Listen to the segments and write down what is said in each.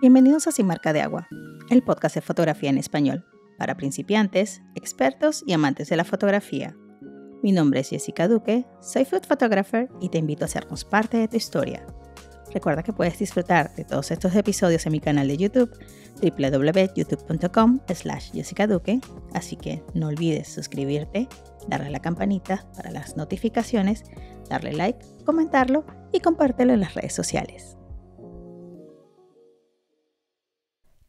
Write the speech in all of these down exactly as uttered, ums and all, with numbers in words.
Bienvenidos a Sin Marca de Agua, el podcast de fotografía en español para principiantes, expertos y amantes de la fotografía. Mi nombre es Jessica Duque, soy food photographer y te invito a hacernos parte de tu historia. Recuerda que puedes disfrutar de todos estos episodios en mi canal de YouTube, doble u doble u doble u punto youtube punto com barra Jessica Duque, así que no olvides suscribirte, darle a la campanita para las notificaciones, darle like, comentarlo y compártelo en las redes sociales.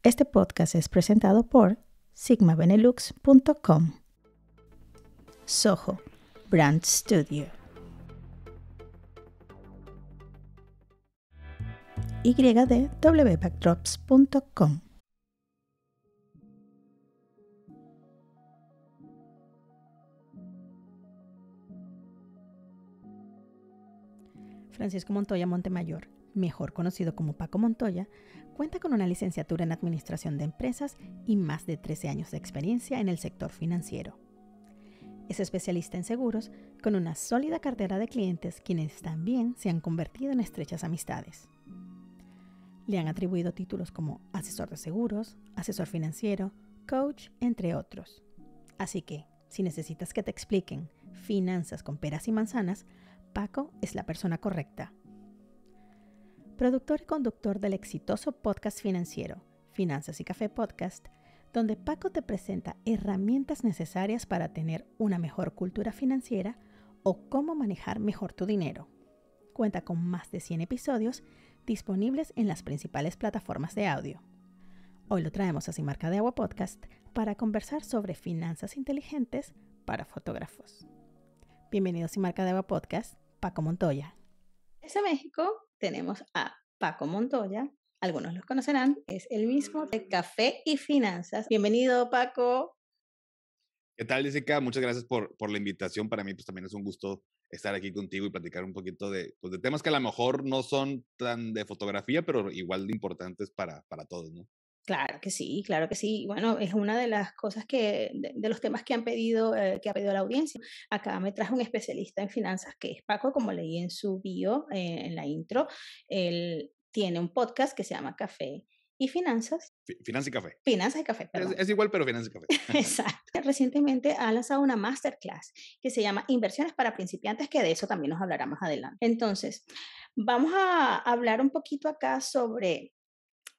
Este podcast es presentado por sigma benelux punto com, Soho Brand Studio, y de doble u backdrops punto com. Francisco Montoya Montemayor, mejor conocido como Paco Montoya, cuenta con una licenciatura en Administración de Empresas y más de trece años de experiencia en el sector financiero. Es especialista en seguros con una sólida cartera de clientes quienes también se han convertido en estrechas amistades. Le han atribuido títulos como asesor de seguros, asesor financiero, coach, entre otros. Así que, si necesitas que te expliquen finanzas con peras y manzanas, Paco es la persona correcta. Productor y conductor del exitoso podcast financiero, Finanzas y Café Podcast, donde Paco te presenta herramientas necesarias para tener una mejor cultura financiera o cómo manejar mejor tu dinero. Cuenta con más de cien episodios disponibles en las principales plataformas de audio. Hoy lo traemos a Sin Marca de Agua Podcast para conversar sobre finanzas inteligentes para fotógrafos. Bienvenido a Sin Marca de Agua Podcast, Paco Montoya. Desde México tenemos a Paco Montoya, algunos los conocerán, es el mismo de Café y Finanzas. Bienvenido, Paco. ¿Qué tal, Jessica? Muchas gracias por, por la invitación. Para mí pues también es un gusto estar aquí contigo y platicar un poquito de, pues, de temas que a lo mejor no son tan de fotografía, pero igual de importantes para, para todos, ¿no? Claro que sí, claro que sí. Bueno, es una de las cosas que, de, de los temas que han pedido, eh, que ha pedido la audiencia. Acá me trajo un especialista en finanzas que es Paco, como leí en su bio, eh, en la intro. Él tiene un podcast que se llama Café y Finanzas. Finanzas y Café. Finanzas y Café, perdón. Es, es igual, pero Finanzas y Café. Exacto. Recientemente ha lanzado una masterclass que se llama Inversiones para Principiantes, que de eso también nos hablará más adelante. Entonces, vamos a hablar un poquito acá sobre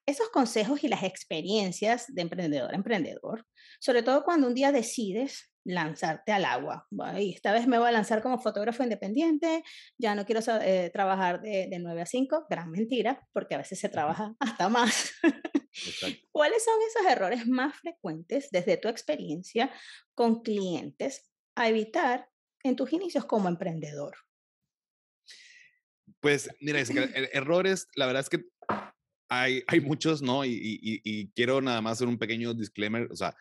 esos consejos y las experiencias de emprendedor a emprendedor, sobre todo cuando un día decides lanzarte al agua. Bueno, y esta vez me voy a lanzar como fotógrafo independiente, ya no quiero eh, trabajar de, de nueve a cinco, gran mentira, porque a veces se trabaja hasta más. Exacto. ¿Cuáles son esos errores más frecuentes desde tu experiencia con clientes a evitar en tus inicios como emprendedor? Pues mira, es que errores, la verdad es que hay, hay muchos, ¿no? Y, y, y quiero nada más hacer un pequeño disclaimer, o sea,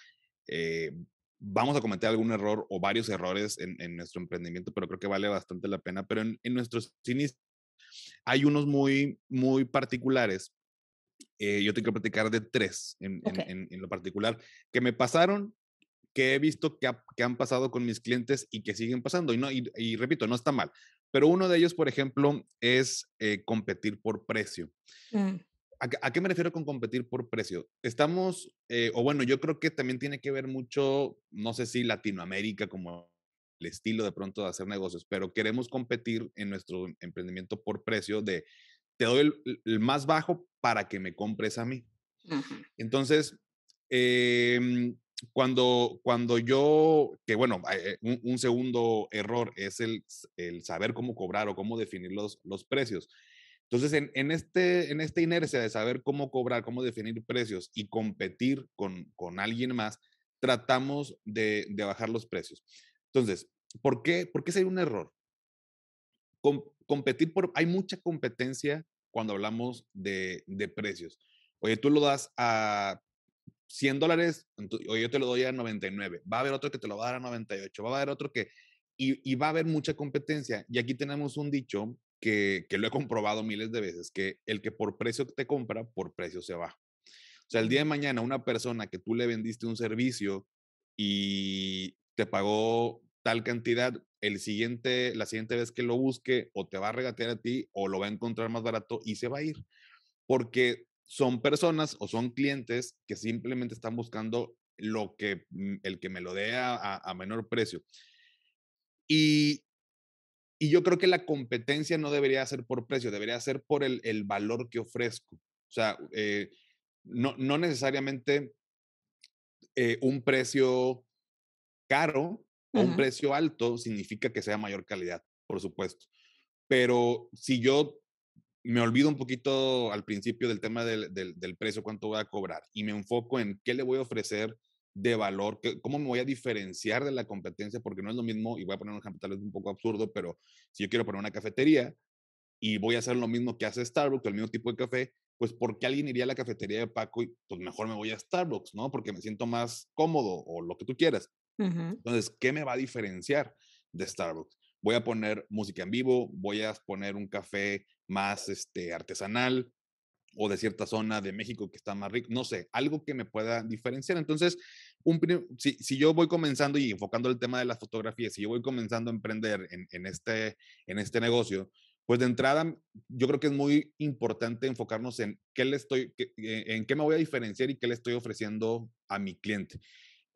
eh, vamos a cometer algún error o varios errores en, en nuestro emprendimiento, pero creo que vale bastante la pena. Pero en, en nuestros inicios hay unos muy, muy particulares. Eh, yo tengo que platicar de tres en, okay. en, en, en lo particular que me pasaron, que he visto que, ha, que han pasado con mis clientes y que siguen pasando. Y, no, y, y repito, no está mal. Pero uno de ellos, por ejemplo, es eh, competir por precio. Mm. ¿A qué me refiero con competir por precio? Estamos, eh, o bueno, yo creo que también tiene que ver mucho, no sé si Latinoamérica, como el estilo de pronto de hacer negocios, pero queremos competir en nuestro emprendimiento por precio de, te doy el, el más bajo para que me compres a mí. Uh-huh. Entonces, eh, cuando, cuando yo, que bueno, un, un segundo error es el, el saber cómo cobrar o cómo definir los, los precios. Entonces, en, en, este, en esta inercia de saber cómo cobrar, cómo definir precios y competir con, con alguien más, tratamos de, de bajar los precios. Entonces, ¿por qué, por qué sería un error? Com, competir por... Hay mucha competencia cuando hablamos de, de precios. Oye, tú lo das a cien dólares, o yo te lo doy a noventa y nueve. Va a haber otro que te lo va a dar a noventa y ocho. Va a haber otro que... Y, y va a haber mucha competencia. Y aquí tenemos un dicho... Que, que lo he comprobado miles de veces, que el que por precio te compra, por precio se va. O sea, el día de mañana una persona que tú le vendiste un servicio y te pagó tal cantidad, el siguiente, la siguiente vez que lo busque o te va a regatear a ti o lo va a encontrar más barato y se va a ir. Porque son personas o son clientes que simplemente están buscando lo que, el que me lo dé a, a menor precio. Y, y yo creo que la competencia no debería ser por precio, debería ser por el, el valor que ofrezco. O sea, eh, no, no necesariamente eh, un precio caro o un precio alto significa que sea mayor calidad, por supuesto. Pero si yo me olvido un poquito al principio del tema del, del, del precio, cuánto voy a cobrar, y me enfoco en qué le voy a ofrecer de valor, que, cómo me voy a diferenciar de la competencia, porque no es lo mismo, y voy a poner un ejemplo tal vez un poco absurdo, pero si yo quiero poner una cafetería y voy a hacer lo mismo que hace Starbucks, el mismo tipo de café, pues ¿por qué alguien iría a la cafetería de Paco y pues mejor me voy a Starbucks, ¿no? Porque me siento más cómodo o lo que tú quieras. Uh-huh. Entonces, ¿qué me va a diferenciar de Starbucks? Voy a poner música en vivo, voy a poner un café más este, artesanal o de cierta zona de México que está más rico, no sé, algo que me pueda diferenciar. Entonces, un, si, si yo voy comenzando y enfocando el tema de las fotografías, si yo voy comenzando a emprender en, en, este, en este negocio, pues de entrada yo creo que es muy importante enfocarnos en qué le estoy, en qué me voy a diferenciar y qué le estoy ofreciendo a mi cliente.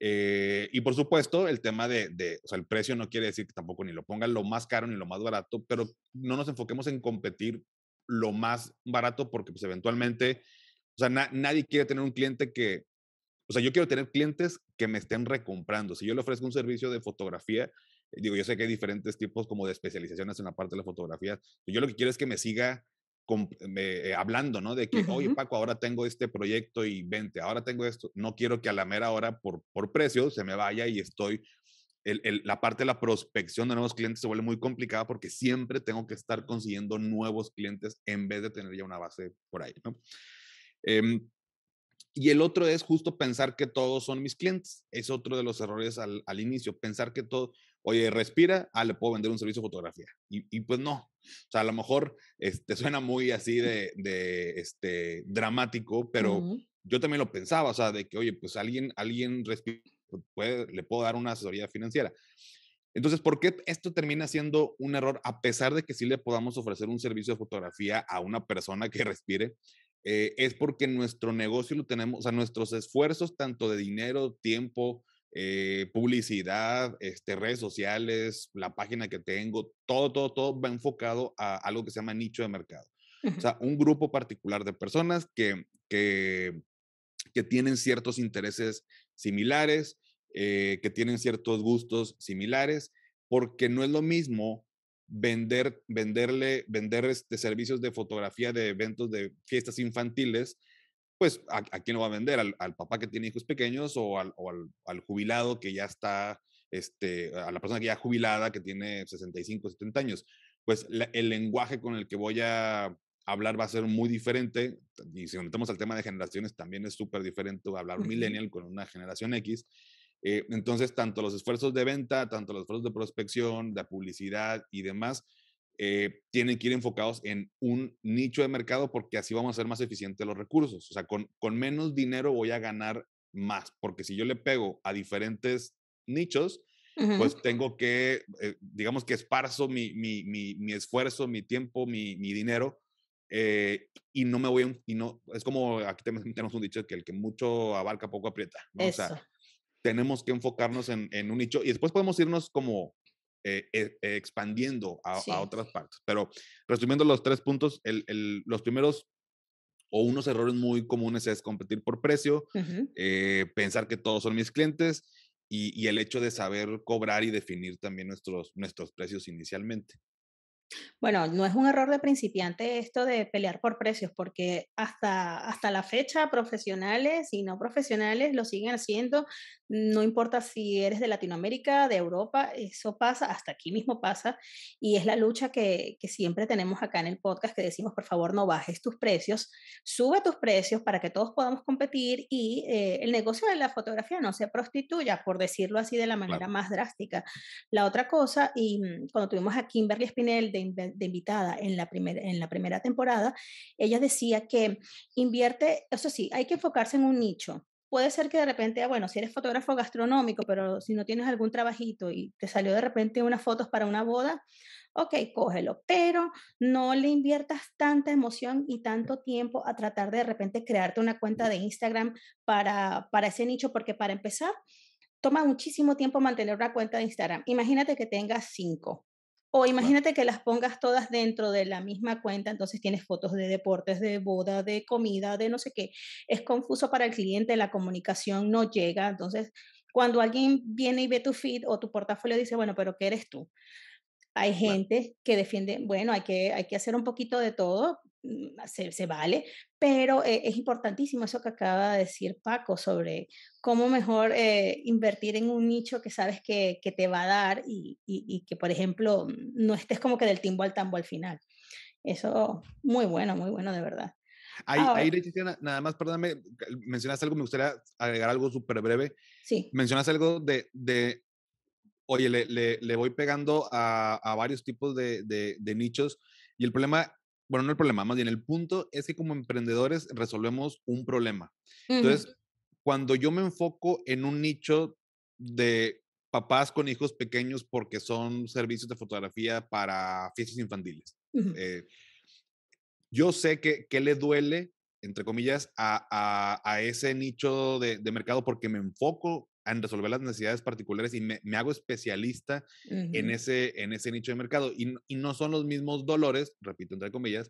Eh, y por supuesto, el tema de, de, o sea, el precio no quiere decir que tampoco ni lo pongan lo más caro ni lo más barato, pero no nos enfoquemos en competir lo más barato porque pues eventualmente, o sea, na, nadie quiere tener un cliente que, o sea, yo quiero tener clientes que me estén recomprando. Si yo le ofrezco un servicio de fotografía, digo, yo sé que hay diferentes tipos como de especializaciones en la parte de la fotografía, yo lo que quiero es que me siga con, eh, hablando, ¿no? De que, uh-huh. oye, Paco, ahora tengo este proyecto y vente, ahora tengo esto. No quiero que a la mera hora por, por precio se me vaya y estoy... El, el, la parte de la prospección de nuevos clientes se vuelve muy complicada porque siempre tengo que estar consiguiendo nuevos clientes en vez de tener ya una base por ahí, ¿no? Eh, y el otro es justo pensar que todos son mis clientes. Es otro de los errores al, al inicio. Pensar que todo... Oye, respira, ah, le puedo vender un servicio de fotografía. Y, y pues no. O sea, a lo mejor este, suena muy así de, de este, dramático, pero uh-huh. yo también lo pensaba, o sea, de que, oye, pues alguien, alguien respira, puede, le puedo dar una asesoría financiera. Entonces, ¿por qué esto termina siendo un error? A pesar de que sí le podamos ofrecer un servicio de fotografía a una persona que respire, eh, es porque nuestro negocio lo tenemos, o sea, nuestros esfuerzos, tanto de dinero, tiempo, Eh, publicidad, este, redes sociales, la página que tengo, todo, todo, todo va enfocado a algo que se llama nicho de mercado. Uh-huh. O sea, un grupo particular de personas que, que, que tienen ciertos intereses similares, eh, que tienen ciertos gustos similares, porque no es lo mismo vender, venderle, vender este, servicios de fotografía de eventos de fiestas infantiles. Pues, ¿a, a quién lo va a vender? ¿Al, al papá que tiene hijos pequeños o, al, o al, al jubilado que ya está, este, a la persona que ya jubilada, que tiene sesenta y cinco, setenta años? Pues la, el lenguaje con el que voy a hablar va a ser muy diferente. Y si nos metemos al tema de generaciones, también es súper diferente hablar un millennial con una generación X. Eh, entonces, tanto los esfuerzos de venta, tanto los esfuerzos de prospección, de publicidad y demás, Eh, tienen que ir enfocados en un nicho de mercado porque así vamos a ser más eficientes los recursos. O sea, con, con menos dinero voy a ganar más, porque si yo le pego a diferentes nichos, uh-huh. pues tengo que, eh, digamos que esparzo mi, mi, mi, mi esfuerzo, mi tiempo, mi, mi dinero, eh, y no me voy a, y no, es como aquí tenemos un dicho que el que mucho abarca poco aprieta, ¿no? O sea, tenemos que enfocarnos en, en un nicho y después podemos irnos como Eh, eh, expandiendo a, sí. a otras partes. Pero resumiendo los tres puntos, el, el, los primeros o unos errores muy comunes es competir por precio, uh-huh. eh, pensar que todos son mis clientes y, y el hecho de saber cobrar y definir también nuestros, nuestros precios inicialmente. Bueno, no es un error de principiante esto de pelear por precios, porque hasta, hasta la fecha profesionales y no profesionales lo siguen haciendo, no importa si eres de Latinoamérica, de Europa, eso pasa, hasta aquí mismo pasa, y es la lucha que, que siempre tenemos acá en el podcast, que decimos, por favor, no bajes tus precios, sube tus precios para que todos podamos competir y eh, el negocio de la fotografía no se prostituya, por decirlo así de la manera claro. más drástica. La otra cosa, y cuando tuvimos a Kimberly Spinelli de de invitada en la, primer, en la primera temporada, ella decía que invierte, eso sí, hay que enfocarse en un nicho. Puede ser que de repente, bueno, si eres fotógrafo gastronómico, pero si no tienes algún trabajito y te salió de repente unas fotos para una boda, ok, cógelo, pero no le inviertas tanta emoción y tanto tiempo a tratar de de repente crearte una cuenta de Instagram para, para ese nicho, porque para empezar, toma muchísimo tiempo mantener una cuenta de Instagram. Imagínate que tengas cinco. O imagínate que las pongas todas dentro de la misma cuenta, entonces tienes fotos de deportes, de boda, de comida, de no sé qué. Es confuso para el cliente, la comunicación no llega. Entonces, cuando alguien viene y ve tu feed o tu portafolio, dice, bueno, pero ¿qué eres tú? Hay gente que defiende, bueno, hay que, hay que hacer un poquito de todo, se, se vale, pero eh, es importantísimo eso que acaba de decir Paco sobre cómo mejor eh, invertir en un nicho que sabes que, que te va a dar y, y, y que, por ejemplo, no estés como que del timbo al tambo al final. Eso, muy bueno, muy bueno, de verdad. Ahí, ah, ahí Leticia, nada más, perdóname, mencionaste algo, me gustaría agregar algo súper breve. Sí. Mencionaste algo de... de... Oye, le, le, le voy pegando a, a varios tipos de, de, de nichos y el problema, bueno, no el problema, más bien el punto es que como emprendedores resolvemos un problema. Uh-huh. Entonces, cuando yo me enfoco en un nicho de papás con hijos pequeños porque son servicios de fotografía para fiestas infantiles, uh-huh. eh, yo sé que, que le duele, entre comillas, a, a, a ese nicho de, de mercado porque me enfoco en resolver las necesidades particulares y me, me hago especialista uh-huh. en, ese, en ese nicho de mercado. Y, y no son los mismos dolores, repito entre comillas,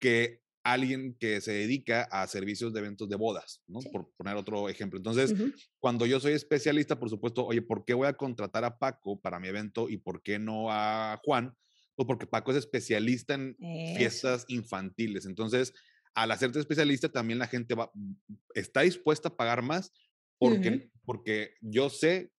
que alguien que se dedica a servicios de eventos de bodas, ¿no? Sí. Por poner otro ejemplo. Entonces, uh-huh. cuando yo soy especialista, por supuesto, oye, ¿por qué voy a contratar a Paco para mi evento y por qué no a Juan? Pues porque Paco es especialista en eh. fiestas infantiles. Entonces, al hacerte especialista, también la gente va, está dispuesta a pagar más porque, uh-huh. porque yo sé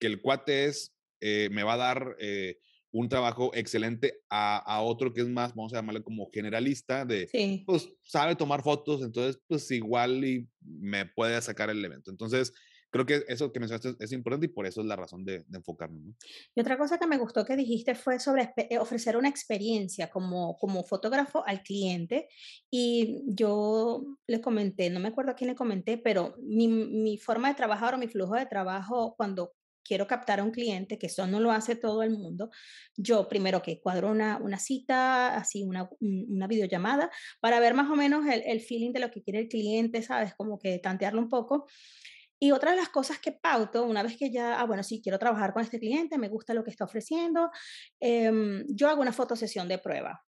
que el cuate es, eh, me va a dar eh, un trabajo excelente a, a otro que es más, vamos a llamarle como generalista, de, sí. pues, sabe tomar fotos, entonces, pues, igual y me puede sacar el evento. Entonces, creo que eso que mencionaste es importante y por eso es la razón de, de enfocarnos, ¿no? Y otra cosa que me gustó que dijiste fue sobre ofrecer una experiencia como, como fotógrafo al cliente. Y yo le comenté, no me acuerdo a quién le comenté, pero mi, mi forma de trabajar o mi flujo de trabajo cuando quiero captar a un cliente, que eso no lo hace todo el mundo, yo primero que cuadro una, una cita, así una, una videollamada, para ver más o menos el, el feeling de lo que quiere el cliente, ¿sabes? Como que tantearlo un poco. Y otra de las cosas que pauto, una vez que ya, ah, bueno, sí, quiero trabajar con este cliente, me gusta lo que está ofreciendo, eh, yo hago una fotosesión de prueba,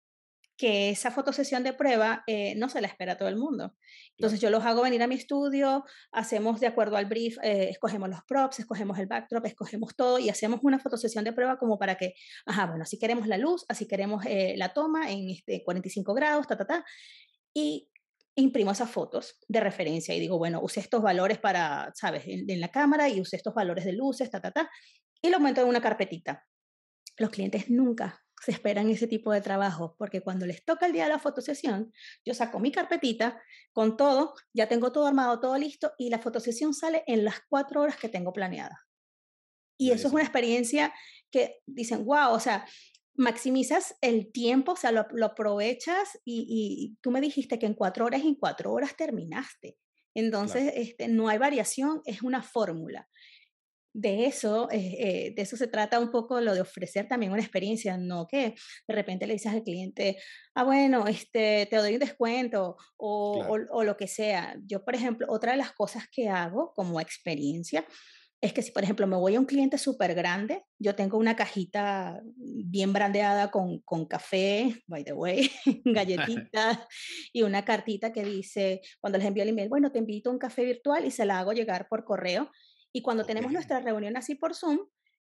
que esa fotosesión de prueba eh, no se la espera a todo el mundo. Entonces yo los hago venir a mi estudio, hacemos de acuerdo al brief, eh, escogemos los props, escogemos el backdrop, escogemos todo y hacemos una fotosesión de prueba como para que, ajá, bueno, así queremos la luz, así queremos eh, la toma en este cuarenta y cinco grados, ta, ta, ta, y imprimo esas fotos de referencia y digo, bueno, usé estos valores para, ¿sabes? En, en la cámara y usé estos valores de luces, ta, ta, ta, y lo meto en una carpetita. Los clientes nunca se esperan ese tipo de trabajo porque cuando les toca el día de la fotosesión, yo saco mi carpetita con todo, ya tengo todo armado, todo listo y la fotosesión sale en las cuatro horas que tengo planeada. Y eso es una experiencia que dicen, wow, o sea, maximizas el tiempo, o sea, lo, lo aprovechas y, y tú me dijiste que en cuatro horas, en cuatro horas terminaste. Entonces, claro. este, no hay variación, es una fórmula. De eso, eh, de eso se trata un poco lo de ofrecer también una experiencia, no que de repente le dices al cliente, ah, bueno, este, te doy un descuento o, claro. o, o lo que sea. Yo, por ejemplo, otra de las cosas que hago como experiencia es que si, por ejemplo, me voy a un cliente súper grande, yo tengo una cajita bien brandeada con, con café, by the way, galletitas, y una cartita que dice, cuando les envío el email, bueno, te invito a un café virtual y se la hago llegar por correo. Y cuando okay. tenemos nuestra reunión así por Zoom,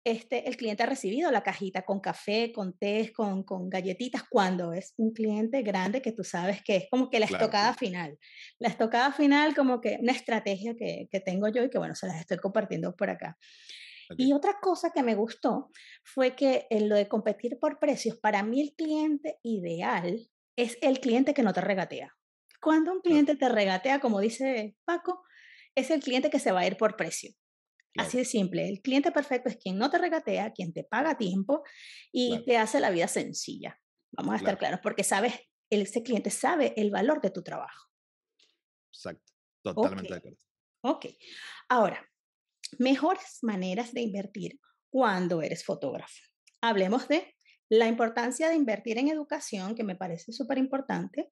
este, el cliente ha recibido la cajita con café, con té, con, con galletitas, cuando es un cliente grande que tú sabes que es como que la claro, estocada sí. final. La estocada final como que una estrategia que, que tengo yo y que bueno, se las estoy compartiendo por acá. Okay. Y otra cosa que me gustó fue que en lo de competir por precios, para mí el cliente ideal es el cliente que no te regatea. Cuando un cliente te regatea, como dice Paco, es el cliente que se va a ir por precio. Claro. Así de simple. El cliente perfecto es quien no te regatea, quien te paga tiempo y claro. te hace la vida sencilla. Vamos a estar claro. claros, porque sabes, ese cliente sabe el valor de tu trabajo. Exacto. Totalmente de acuerdo. Ok. Ahora, mejores maneras de invertir cuando eres fotógrafo. Hablemos de la importancia de invertir en educación, que me parece súper importante,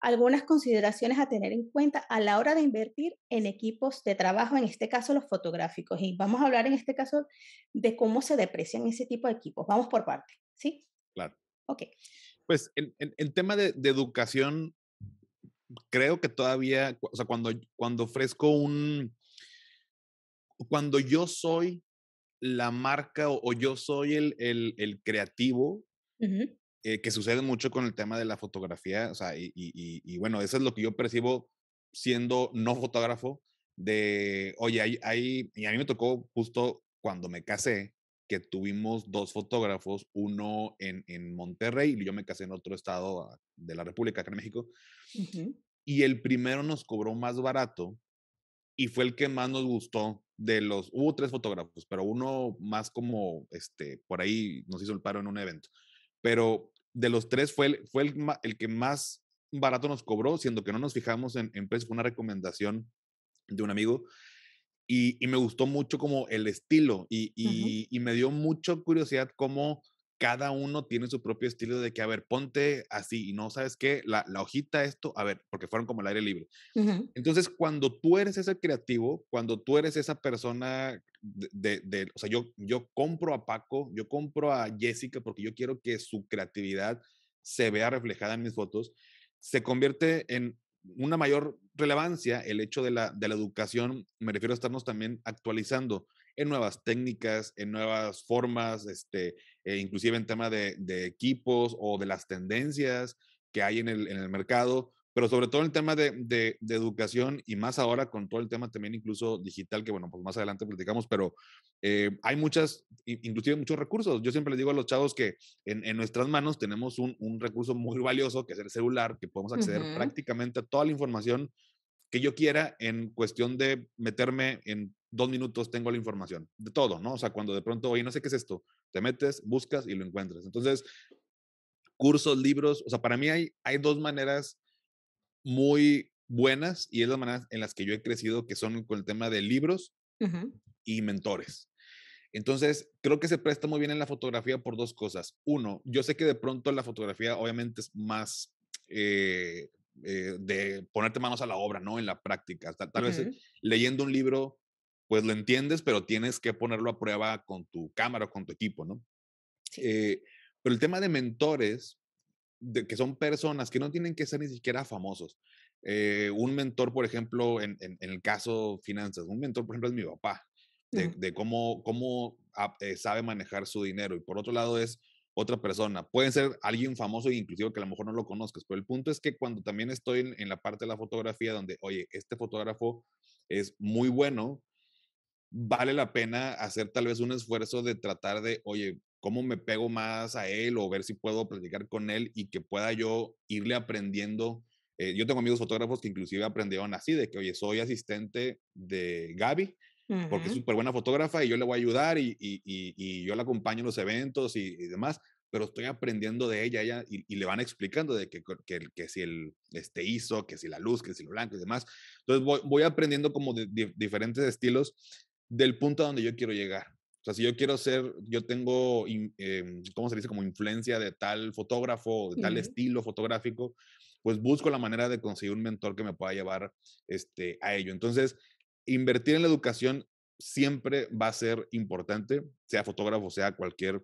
algunas consideraciones a tener en cuenta a la hora de invertir en equipos de trabajo, en este caso los fotográficos, y vamos a hablar en este caso de cómo se deprecian ese tipo de equipos. Vamos por parte, ¿sí? Claro. Ok. Pues el, el, el tema de, de educación, creo que todavía, o sea, cuando, cuando ofrezco un, cuando yo soy la marca o, o yo soy el, el, el creativo, uh-huh. Eh, que sucede mucho con el tema de la fotografía, o sea, y, y, y, y bueno, eso es lo que yo percibo siendo no fotógrafo, de, oye, hay, hay, y a mí me tocó justo cuando me casé, que tuvimos dos fotógrafos, uno en, en Monterrey, y yo me casé en otro estado de la República, acá en México, uh-huh. Y el primero nos cobró más barato, y fue el que más nos gustó de los, hubo tres fotógrafos, pero uno más como, este, por ahí nos hizo el paro en un evento. Pero de los tres fue, el, fue el, el que más barato nos cobró, siendo que no nos fijamos en, en precio, fue una recomendación de un amigo, y, y me gustó mucho como el estilo, y, y, uh-huh. y me dio mucha curiosidad cómo cada uno tiene su propio estilo de que, a ver, ponte así, y no, ¿sabes qué? La, la hojita, esto, a ver, porque fueron como al aire libre. Uh-huh. Entonces, cuando tú eres ese creativo, cuando tú eres esa persona de, de, de, o sea, yo, yo compro a Paco, yo compro a Jessica porque yo quiero que su creatividad se vea reflejada en mis fotos, se convierte en una mayor relevancia el hecho de la, de la educación, me refiero a estarnos también actualizando en nuevas técnicas, en nuevas formas, este, eh, inclusive en tema de, de equipos o de las tendencias que hay en el, en el mercado, pero sobre todo en el tema de, de, de educación, y más ahora con todo el tema también incluso digital, que bueno, pues más adelante platicamos, pero eh, hay muchas, inclusive muchos recursos. Yo siempre les digo a los chavos que en, en nuestras manos tenemos un, un recurso muy valioso, que es el celular, que podemos acceder uh-huh. prácticamente a toda la información que yo quiera, en cuestión de meterme en dos minutos tengo la información, de todo, ¿no? O sea, cuando de pronto, oye, no sé qué es esto, te metes, buscas y lo encuentras. Entonces, cursos, libros, o sea, para mí hay, hay dos maneras muy buenas, y es las maneras en las que yo he crecido, que son con el tema de libros uh-huh. y mentores. Entonces, creo que se presta muy bien en la fotografía por dos cosas. Uno, yo sé que de pronto la fotografía obviamente es más... Eh, Eh, de ponerte manos a la obra, ¿no? En la práctica. Tal, tal uh-huh. vez leyendo un libro, pues lo entiendes, pero tienes que ponerlo a prueba con tu cámara o con tu equipo, ¿no? Sí. Eh, pero el tema de mentores, de, que son personas que no tienen que ser ni siquiera famosos. Eh, un mentor, por ejemplo, en, en, en el caso finanzas, un mentor, por ejemplo, es mi papá, de, uh-huh. de cómo, cómo a, eh, sabe manejar su dinero. Y por otro lado es otra persona. Pueden ser alguien famoso, inclusive que a lo mejor no lo conozcas, pero el punto es que cuando también estoy en, en la parte de la fotografía donde, oye, este fotógrafo es muy bueno, vale la pena hacer tal vez un esfuerzo de tratar de, oye, ¿cómo me pego más a él? O ver si puedo platicar con él y que pueda yo irle aprendiendo. Eh, yo tengo amigos fotógrafos que inclusive aprendieron así, de que, oye, soy asistente de Gaby, porque es súper buena fotógrafa y yo le voy a ayudar y, y, y, y yo la acompaño en los eventos y, y demás, pero estoy aprendiendo de ella, ella y, y le van explicando de que, que, que si el este I S O, que si la luz, que si lo blanco y demás. Entonces voy, voy aprendiendo como de, de diferentes estilos del punto a donde yo quiero llegar. O sea, si yo quiero ser, yo tengo, eh, ¿cómo se dice? Como influencia de tal fotógrafo, de tal uh-huh. estilo fotográfico, pues busco la manera de conseguir un mentor que me pueda llevar este, a ello. Entonces, invertir en la educación siempre va a ser importante, sea fotógrafo, sea cualquier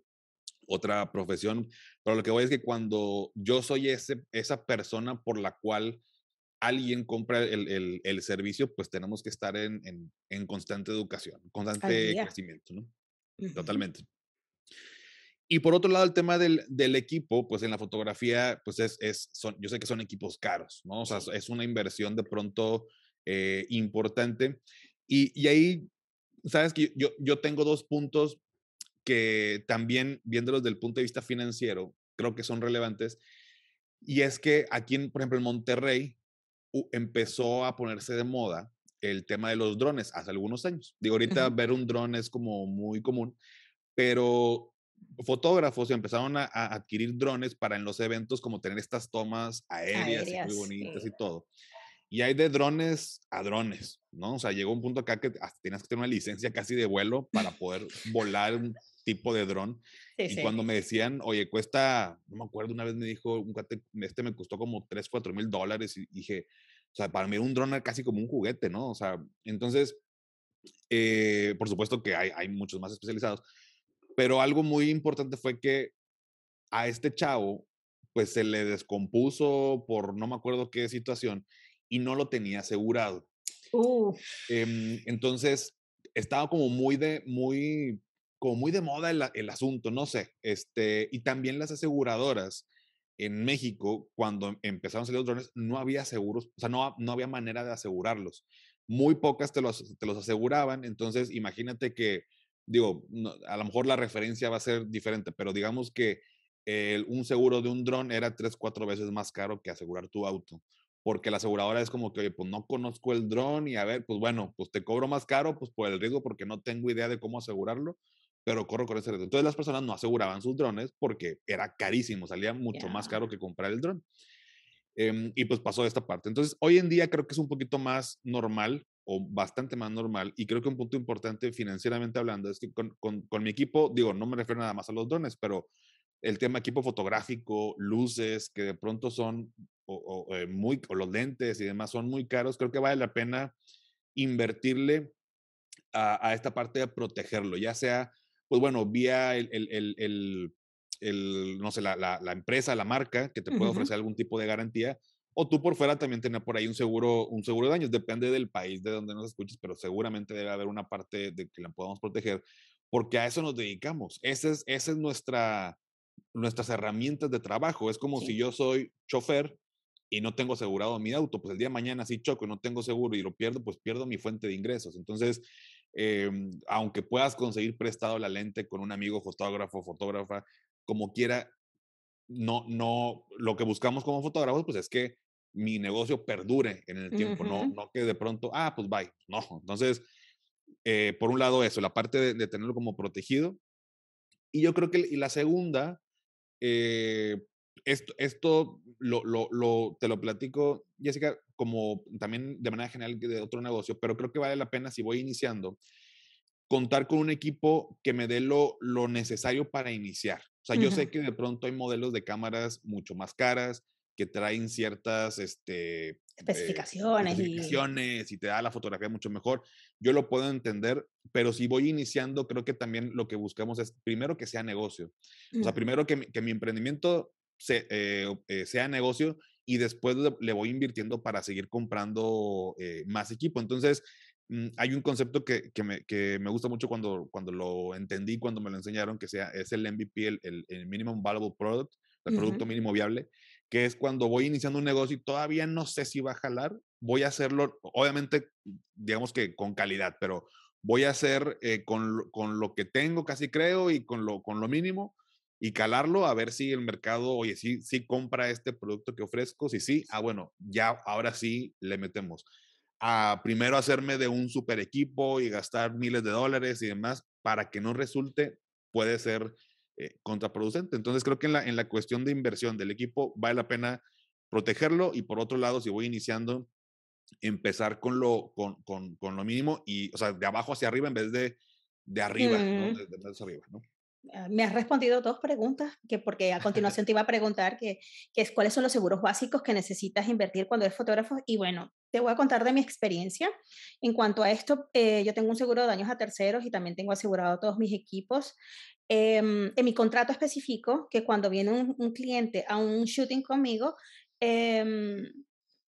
otra profesión, pero lo que voy es que cuando yo soy ese, esa persona por la cual alguien compra el, el, el servicio, pues tenemos que estar en, en, en constante educación, constante crecimiento, ¿no? Uh-huh. Totalmente. Y por otro lado, el tema del, del equipo, pues en la fotografía, pues es, es son, yo sé que son equipos caros, ¿no? O sea, es una inversión de pronto... Eh, importante. Y, y ahí, sabes que yo, yo tengo dos puntos que también, viéndolos desde el punto de vista financiero, creo que son relevantes. Y es que aquí, en, por ejemplo, en Monterrey uh, empezó a ponerse de moda el tema de los drones hace algunos años. Digo, ahorita uh-huh. ver un dron es como muy común, pero fotógrafos empezaron a, a adquirir drones para en los eventos como tener estas tomas aéreas, aéreas y muy bonitas sí. y todo. Y hay de drones a drones, ¿no? O sea, llegó un punto acá que tenías que tener una licencia casi de vuelo para poder volar un tipo de dron. Sí, y sí. Cuando me decían, oye, cuesta, no me acuerdo, una vez me dijo, un cuate, este me costó como tres, cuatro mil dólares. Y dije, o sea, para mí un dron era casi como un juguete, ¿no? O sea, entonces, eh, por supuesto que hay, hay muchos más especializados. Pero algo muy importante fue que a este chavo, pues se le descompuso por no me acuerdo qué situación y no lo tenía asegurado. Uh. Eh, entonces, estaba como muy de, muy, como muy de moda el, el asunto, no sé. Este, y también las aseguradoras en México, cuando empezaron a salir los drones, no había seguros, o sea, no, no había manera de asegurarlos. Muy pocas te los, te los aseguraban. Entonces, imagínate que, digo, no, a lo mejor la referencia va a ser diferente, pero digamos que el, un seguro de un dron era tres, cuatro veces más caro que asegurar tu auto. Porque la aseguradora es como que, oye, pues no conozco el dron y a ver, pues bueno, pues te cobro más caro pues por el riesgo porque no tengo idea de cómo asegurarlo, pero corro con ese riesgo. Entonces las personas no aseguraban sus drones porque era carísimo, salía mucho yeah. más caro que comprar el dron. Eh, y pues pasó esta parte. Entonces hoy en día creo que es un poquito más normal o bastante más normal y creo que un punto importante financieramente hablando es que con, con, con mi equipo, digo, no me refiero nada más a los drones, pero el tema equipo fotográfico, luces, que de pronto son... O, o, eh, muy, o los lentes y demás son muy caros, creo que vale la pena invertirle a, a esta parte de protegerlo, ya sea, pues bueno, vía el, el, el, el, el no sé, la, la, la empresa, la marca, que te puede uh-huh. ofrecer algún tipo de garantía, o tú por fuera también tener por ahí un seguro, un seguro de daños, depende del país de donde nos escuches, pero seguramente debe haber una parte de que la podamos proteger, porque a eso nos dedicamos, esa es, esa es nuestra, nuestras herramientas de trabajo, es como sí. si yo soy chofer, y no tengo asegurado mi auto, pues el día de mañana si choco y no tengo seguro y lo pierdo, pues pierdo mi fuente de ingresos. Entonces, eh, aunque puedas conseguir prestado la lente con un amigo fotógrafo, fotógrafa, como quiera, no, no, lo que buscamos como fotógrafos, pues es que mi negocio perdure en el tiempo, uh-huh. no, no que de pronto, ah, pues bye, no. Entonces, eh, por un lado eso, la parte de, de tenerlo como protegido. Y yo creo que y la segunda, eh, Esto, esto lo, lo, lo, te lo platico, Jessica, como también de manera general de otro negocio, pero creo que vale la pena, si voy iniciando, contar con un equipo que me dé lo, lo necesario para iniciar. O sea, uh-huh. yo sé que de pronto hay modelos de cámaras mucho más caras que traen ciertas este, especificaciones, eh, especificaciones y... y te da la fotografía mucho mejor. Yo lo puedo entender, pero si voy iniciando, creo que también lo que buscamos es primero que sea negocio. Uh-huh. O sea, primero que, que mi emprendimiento... Se, eh, eh, sea negocio y después le, le voy invirtiendo para seguir comprando eh, más equipo. Entonces, mm, hay un concepto que, que, me, que me gusta mucho cuando, cuando lo entendí, cuando me lo enseñaron, que sea, es el M V P, el, el, el Minimum Viable Product, el uh-huh. producto mínimo viable, que es cuando voy iniciando un negocio y todavía no sé si va a jalar, voy a hacerlo, obviamente, digamos que con calidad, pero voy a hacer eh, con, con lo que tengo, casi creo, y con lo, con lo mínimo, y calarlo a ver si el mercado, oye, sí, sí compra este producto que ofrezco, sí, sí, ah, bueno, ya ahora sí le metemos. A primero hacerme de un super equipo y gastar miles de dólares y demás para que no resulte, puede ser eh, contraproducente. Entonces creo que en la, en la cuestión de inversión del equipo vale la pena protegerlo y por otro lado, si voy iniciando, empezar con lo, con, con, con lo mínimo y, o sea, de abajo hacia arriba en vez de, de arriba, mm. ¿no? De, de más arriba, ¿no? Me has respondido dos preguntas, que porque a continuación te iba a preguntar que, que es, cuáles son los seguros básicos que necesitas invertir cuando eres fotógrafo. Y bueno, te voy a contar de mi experiencia. En cuanto a esto, eh, yo tengo un seguro de daños a terceros y también tengo asegurado todos mis equipos. Eh, en mi contrato especifico que cuando viene un, un cliente a un shooting conmigo, eh,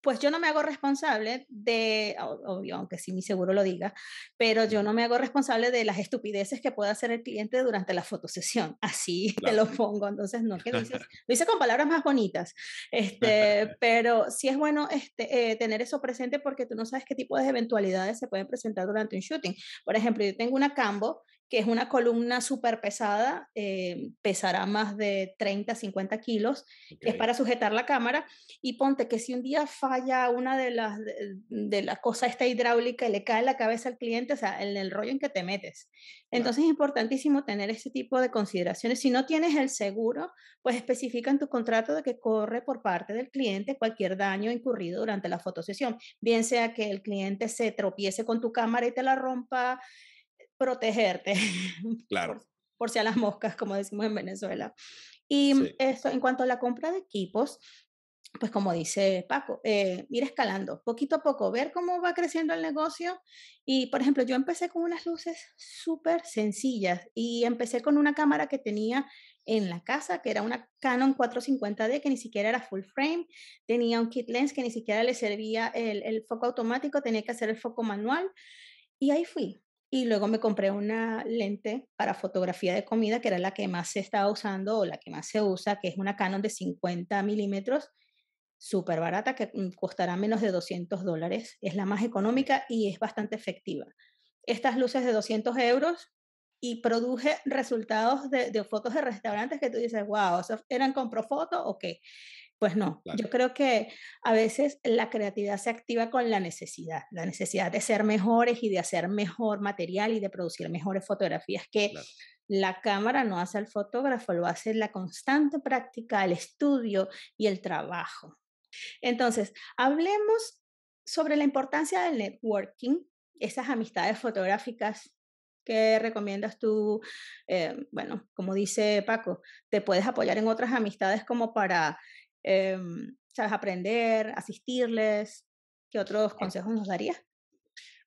pues yo no me hago responsable de, obvio, aunque sí mi seguro lo diga, pero yo no me hago responsable de las estupideces que pueda hacer el cliente durante la fotosesión. Así claro. Te lo pongo. Entonces, no, ¿qué dices? Lo hice con palabras más bonitas. Este, pero sí es bueno este, eh, tener eso presente porque tú no sabes qué tipo de eventualidades se pueden presentar durante un shooting. Por ejemplo, yo tengo una Cambo que es una columna súper pesada, eh, pesará más de treinta, cincuenta kilos, okay, que es para sujetar la cámara, y ponte que si un día falla una de las de, de la cosa esta hidráulica y le cae la cabeza al cliente, o sea, en el rollo en que te metes. Entonces, claro, es importantísimo tener ese tipo de consideraciones. Si no tienes el seguro, pues especifica en tu contrato de que corre por parte del cliente cualquier daño incurrido durante la fotosesión, bien sea que el cliente se tropiece con tu cámara y te la rompa, protegerte, claro, por, por si a las moscas, como decimos en Venezuela. Y sí, esto, en cuanto a la compra de equipos, pues como dice Paco, eh, ir escalando poquito a poco, ver cómo va creciendo el negocio. Y por ejemplo, yo empecé con unas luces súper sencillas y empecé con una cámara que tenía en la casa, que era una Canon cuatrocientos cincuenta D, que ni siquiera era full frame, tenía un kit lens que ni siquiera le servía el, el foco automático, tenía que hacer el foco manual, y ahí fui. Y luego me compré una lente para fotografía de comida, que era la que más se estaba usando o la que más se usa, que es una Canon de cincuenta milímetros, súper barata, que costará menos de doscientos dólares. Es la más económica y es bastante efectiva. Estas luces de doscientos euros, y produje resultados de, de fotos de restaurantes que tú dices, wow, ¿eran comprofoto o qué? Pues no, claro, yo creo que a veces la creatividad se activa con la necesidad, la necesidad de ser mejores y de hacer mejor material y de producir mejores fotografías que, claro, la cámara no hace al fotógrafo, lo hace la constante práctica, el estudio y el trabajo. Entonces, hablemos sobre la importancia del networking, esas amistades fotográficas. ¿Qué recomiendas tú? Eh, bueno, como dice Paco, te puedes apoyar en otras amistades como para, eh, sabes, aprender, asistirles. ¿Qué otros consejos nos darías?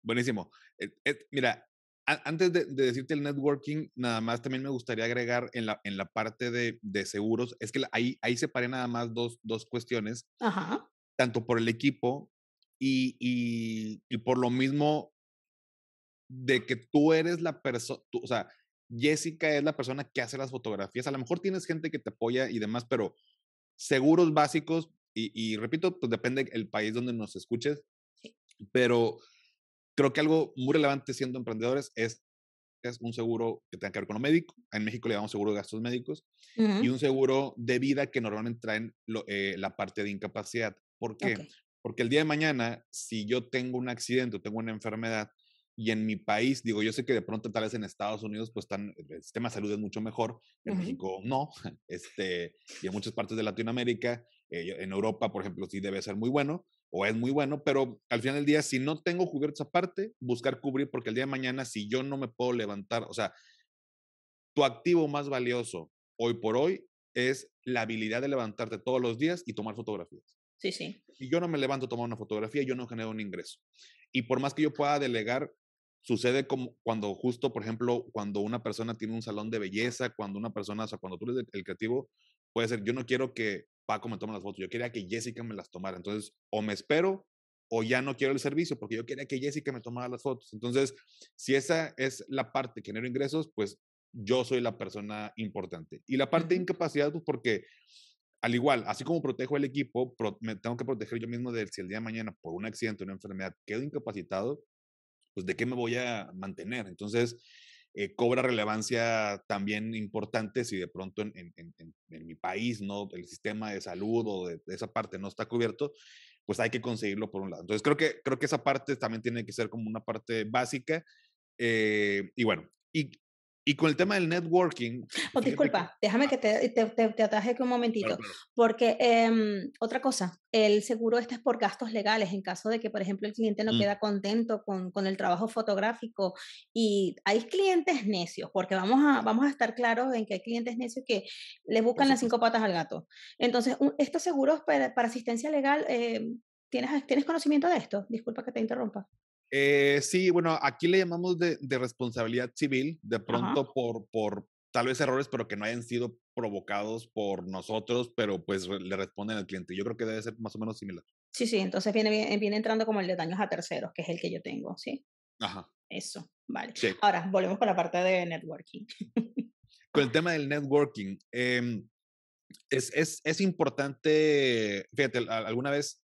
Buenísimo. Eh, eh, mira, a, antes de, de decirte el networking, nada más también me gustaría agregar en la, en la parte de, de seguros, es que la, ahí, ahí separé nada más dos, dos cuestiones, ajá, tanto por el equipo y, y, y por lo mismo, de que tú eres la persona, o sea, Jessica es la persona que hace las fotografías. A lo mejor tienes gente que te apoya y demás, pero seguros básicos, y, y repito, pues depende del país donde nos escuches, sí, pero creo que algo muy relevante siendo emprendedores es, es un seguro que tenga que ver con lo médico. En México le llamamos seguro de gastos médicos, uh-huh, y un seguro de vida que normalmente traen lo, eh, la parte de incapacidad. ¿Por qué? Okay. Porque el día de mañana, si yo tengo un accidente o tengo una enfermedad, y en mi país, digo, yo sé que de pronto tal vez en Estados Unidos pues tan, el sistema de salud es mucho mejor, en uh-huh, México no, este, y en muchas partes de Latinoamérica, eh, en Europa, por ejemplo, sí debe ser muy bueno, o es muy bueno, pero al final del día, si no tengo cubierto esa parte, buscar cubrir, porque el día de mañana, si yo no me puedo levantar, o sea, tu activo más valioso hoy por hoy es la habilidad de levantarte todos los días y tomar fotografías. Sí, sí. Si yo no me levanto a tomar una fotografía, yo no genero un ingreso. Y por más que yo pueda delegar, sucede como cuando justo, por ejemplo, cuando una persona tiene un salón de belleza, cuando una persona, o sea, cuando tú eres el creativo, puede ser, yo no quiero que Paco me tome las fotos, yo quería que Jessica me las tomara. Entonces, o me espero, o ya no quiero el servicio, porque yo quería que Jessica me tomara las fotos. Entonces, si esa es la parte que genera ingresos, pues yo soy la persona importante. Y la parte de incapacidad, pues porque, al igual, así como protejo el equipo, pro, me tengo que proteger yo mismo de si el día de mañana, por un accidente o una enfermedad, quedo incapacitado, pues de qué me voy a mantener. Entonces, eh, cobra relevancia también importante si de pronto en, en, en, en mi país, ¿no?, el sistema de salud o de, de esa parte no está cubierto, pues hay que conseguirlo por un lado. Entonces, creo que, creo que esa parte también tiene que ser como una parte básica. Eh, y bueno, y, y con el tema del networking... Oh, disculpa, que... déjame que te, te, te, te ataje un momentito, claro, claro, porque eh, otra cosa, el seguro este es por gastos legales, en caso de que, por ejemplo, el cliente no mm. queda contento con, con el trabajo fotográfico, y hay clientes necios, porque vamos a, vamos a estar claros en que hay clientes necios que le buscan las cinco patas al gato. Entonces, un, estos seguros para, para asistencia legal, eh, ¿tienes, ¿tienes conocimiento de esto? Disculpa que te interrumpa. Eh, sí, bueno, aquí le llamamos de, de responsabilidad civil, de pronto Ajá. por, por tal vez errores, pero que no hayan sido provocados por nosotros, pero pues re, le responden al cliente. Yo creo que debe ser más o menos similar. Sí, sí, entonces viene, viene entrando como el de daños a terceros, que es el que yo tengo, ¿sí? Ajá. Eso, vale. Sí. Ahora, volvemos con la parte de networking. Con el tema del networking, eh, es, es, es importante, fíjate, alguna vez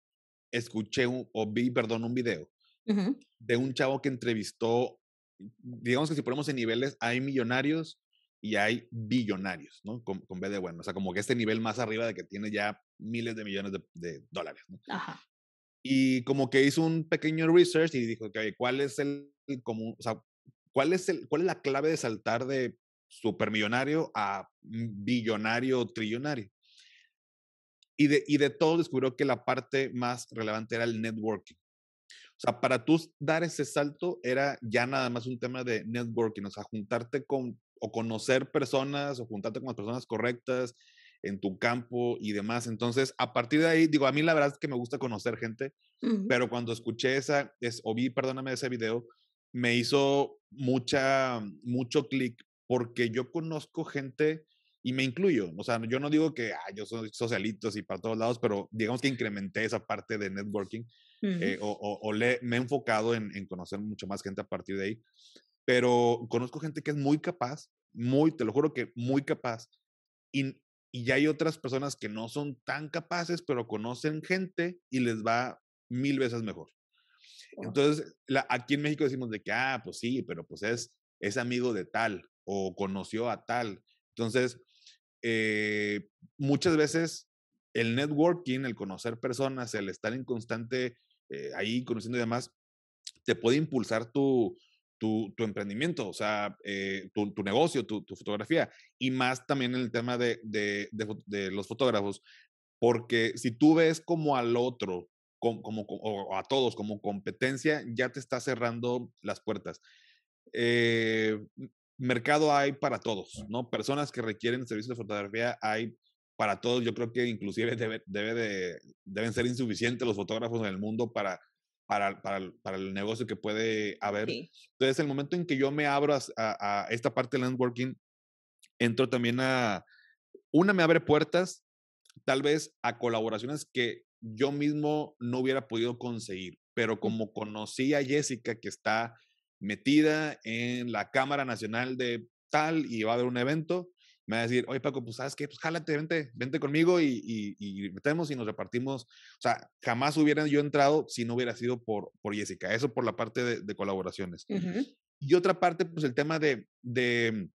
escuché un, o vi, perdón, un video Uh-huh. de un chavo que entrevistó, digamos que si ponemos en niveles, hay millonarios y hay billonarios, ¿no? Con, con B de bueno. O sea, como que este nivel más arriba de que tiene ya miles de millones de, de dólares, ¿no? Ajá. Y como que hizo un pequeño research y dijo, okay, ¿cuál es el, el común? O sea, ¿cuál es, el, ¿cuál es la clave de saltar de supermillonario a billonario o trillonario? Y de, y de todo descubrió que la parte más relevante era el networking. O sea, para tú dar ese salto era ya nada más un tema de networking, o sea, juntarte con o conocer personas o juntarte con las personas correctas en tu campo y demás. Entonces, a partir de ahí, digo, a mí la verdad es que me gusta conocer gente, uh-huh. pero cuando escuché esa, es, o vi, perdóname, ese video, me hizo mucha, mucho clic, porque yo conozco gente y me incluyo. O sea, yo no digo que ah, yo soy socialitos y para todos lados, pero digamos que incrementé esa parte de networking, uh-huh. eh, o, o, o le, me he enfocado en, en conocer mucho más gente a partir de ahí. Pero conozco gente que es muy capaz, muy, te lo juro que muy capaz, y Y ya hay otras personas que no son tan capaces, pero conocen gente y les va mil veces mejor. Oh. Entonces, la, aquí en México decimos de que, ah, pues sí, pero pues es, es amigo de tal o conoció a tal. Entonces, eh, muchas veces el networking, el conocer personas, el estar en constante eh, ahí conociendo y demás, te puede impulsar tu... Tu, tu emprendimiento, o sea, eh, tu, tu negocio, tu, tu fotografía, y más también en el tema de, de, de, de los fotógrafos, porque si tú ves como al otro, como, como, o a todos como competencia, ya te está cerrando las puertas. Eh, mercado hay para todos, ¿no? Personas que requieren servicios de fotografía hay para todos. Yo creo que inclusive debe, debe de, deben ser insuficientes los fotógrafos en el mundo para... Para, para, para el negocio que puede haber. Sí. Entonces, el momento en que yo me abro a, a, a esta parte del networking, entro también a... Una, me abre puertas, tal vez a colaboraciones que yo mismo no hubiera podido conseguir, pero como conocí a Jessica, que está metida en la Cámara Nacional de tal, y va a haber un evento, me va a decir, oye Paco, pues sabes qué, pues jálate, vente, vente conmigo y, y, y metemos y nos repartimos. O sea, jamás hubiera yo entrado si no hubiera sido por, por Jessica. Eso por la parte de, de colaboraciones. Uh-huh. Y otra parte, pues el tema de, de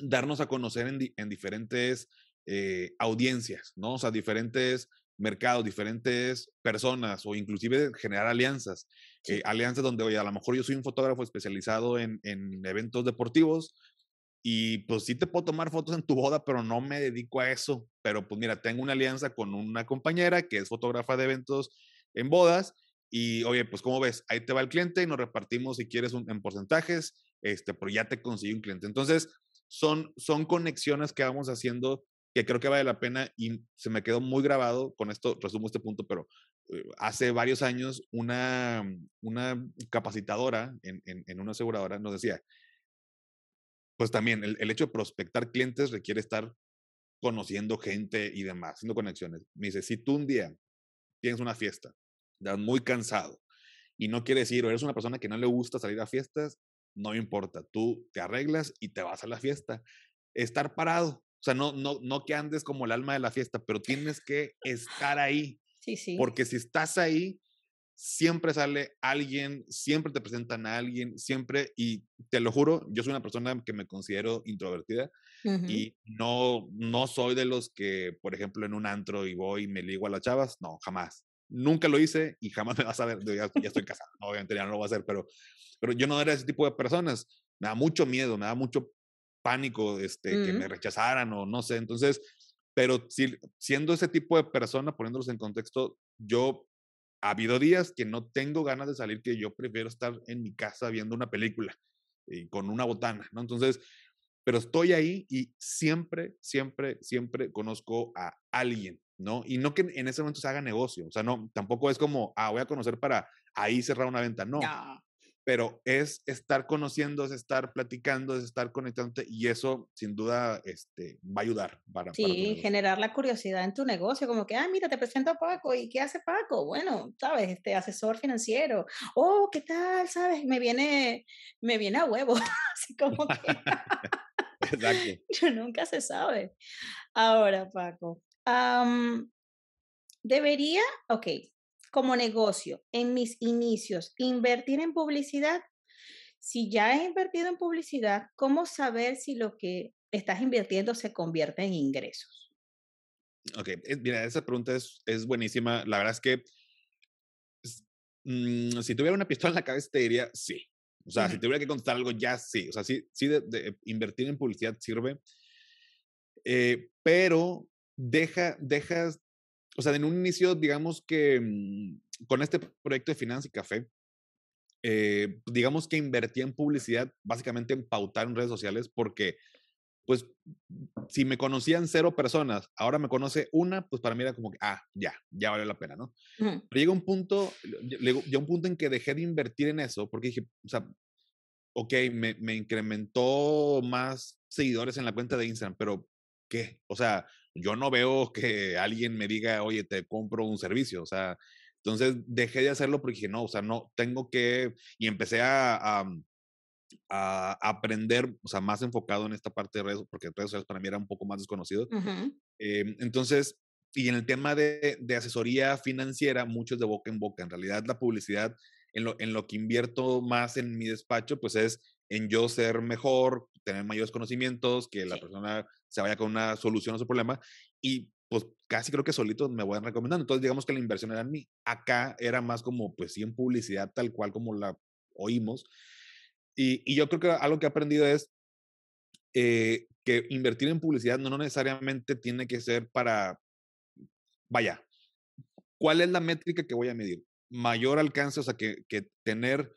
darnos a conocer en, di, en diferentes eh, audiencias, ¿no? O sea, diferentes mercados, diferentes personas, o inclusive generar alianzas. Sí. Eh, alianzas donde, oye, a lo mejor yo soy un fotógrafo especializado en, en eventos deportivos, y pues sí te puedo tomar fotos en tu boda, pero no me dedico a eso. Pero pues mira, tengo una alianza con una compañera que es fotógrafa de eventos en bodas. Y oye, pues como ves, ahí te va el cliente y nos repartimos si quieres un, en porcentajes, este, pero ya te conseguí un cliente. Entonces, son, son conexiones que vamos haciendo que creo que vale la pena, y se me quedó muy grabado, con esto resumo este punto, pero eh, hace varios años una, una capacitadora en, en, en una aseguradora nos decía, pues también el, el hecho de prospectar clientes requiere estar conociendo gente y demás, haciendo conexiones. Me dice, si tú un día tienes una fiesta, estás muy cansado, y no quiere decir, o eres una persona que no le gusta salir a fiestas, no importa, tú te arreglas y te vas a la fiesta. Estar parado, o sea, no, no, no que andes como el alma de la fiesta, pero tienes que estar ahí. Sí, sí. Porque si estás ahí, siempre sale alguien, siempre te presentan a alguien, siempre, y te lo juro, yo soy una persona que me considero introvertida, uh-huh. y no, no soy de los que, por ejemplo, en un antro y voy y me ligo a las chavas, no, jamás. Nunca lo hice y jamás me vas a ver, ya, ya estoy casado, obviamente ya no lo voy a hacer, pero, pero yo no era ese tipo de personas, me da mucho miedo, me da mucho pánico este, uh-huh. que me rechazaran o no sé, entonces, pero si, siendo ese tipo de persona, poniéndolos en contexto, yo... Ha habido días que no tengo ganas de salir, que yo prefiero estar en mi casa viendo una película eh, con una botana, ¿no? Entonces, pero estoy ahí y siempre, siempre, siempre conozco a alguien, ¿no? Y no que en ese momento se haga negocio, o sea, no, tampoco es como, ah, voy a conocer para ahí cerrar una venta, no. no. Pero es estar conociendo, es estar platicando, es estar conectándote, y eso sin duda este, va a ayudar. Para, sí, para tu negocio. Generar la curiosidad en tu negocio, como que, ah, mira, te presento a Paco, ¿y qué hace Paco? Bueno, sabes, este asesor financiero. Oh, ¿qué tal? Sabes, me viene, me viene a huevo, así como que. Exacto. Yo nunca se sabe. Ahora, Paco, um, debería, ok. como negocio, en mis inicios, invertir en publicidad, Si ya has invertido en publicidad, ¿cómo saber si lo que estás invirtiendo se convierte en ingresos? Ok, mira, esa pregunta es, es buenísima. La verdad es que mmm, si tuviera una pistola en la cabeza te diría sí. O sea, uh-huh. si tuviera que contestar algo, ya sí. O sea, sí, sí de, de invertir en publicidad sirve. Eh, pero deja, dejas, o sea, en un inicio, digamos que mmm, con este proyecto de Finanzas y Café, eh, digamos que invertí en publicidad, básicamente en pautar en redes sociales, porque, pues, si me conocían cero personas, ahora me conoce una, pues para mí era como que, ah, ya, ya vale la pena, ¿no? Uh-huh. Pero llega un punto, llega un punto en que dejé de invertir en eso, porque dije, o sea, ok, me, me incrementó más seguidores en la cuenta de Instagram, pero ¿qué? O sea, yo no veo que alguien me diga, oye, te compro un servicio, o sea, entonces dejé de hacerlo porque dije, no, o sea, no, tengo que, y empecé a, a, a aprender, o sea, más enfocado en esta parte de redes, porque redes sociales para mí era un poco más desconocido. Uh-huh. Eh, entonces, y en el tema de, de asesoría financiera, mucho es de boca en boca. En realidad, la publicidad, en lo, en lo que invierto más en mi despacho, pues es en yo ser mejor, tener mayores conocimientos, que la sí. persona se vaya con una solución a su problema, y pues casi creo que solito me voy recomendando. Entonces, digamos que la inversión era en mí. Acá era más como, pues sí, en publicidad tal cual como la oímos. Y, y yo creo que algo que he aprendido es eh, que invertir en publicidad no, no necesariamente tiene que ser para, vaya, ¿cuál es la métrica que voy a medir? Mayor alcance, o sea, que, que tener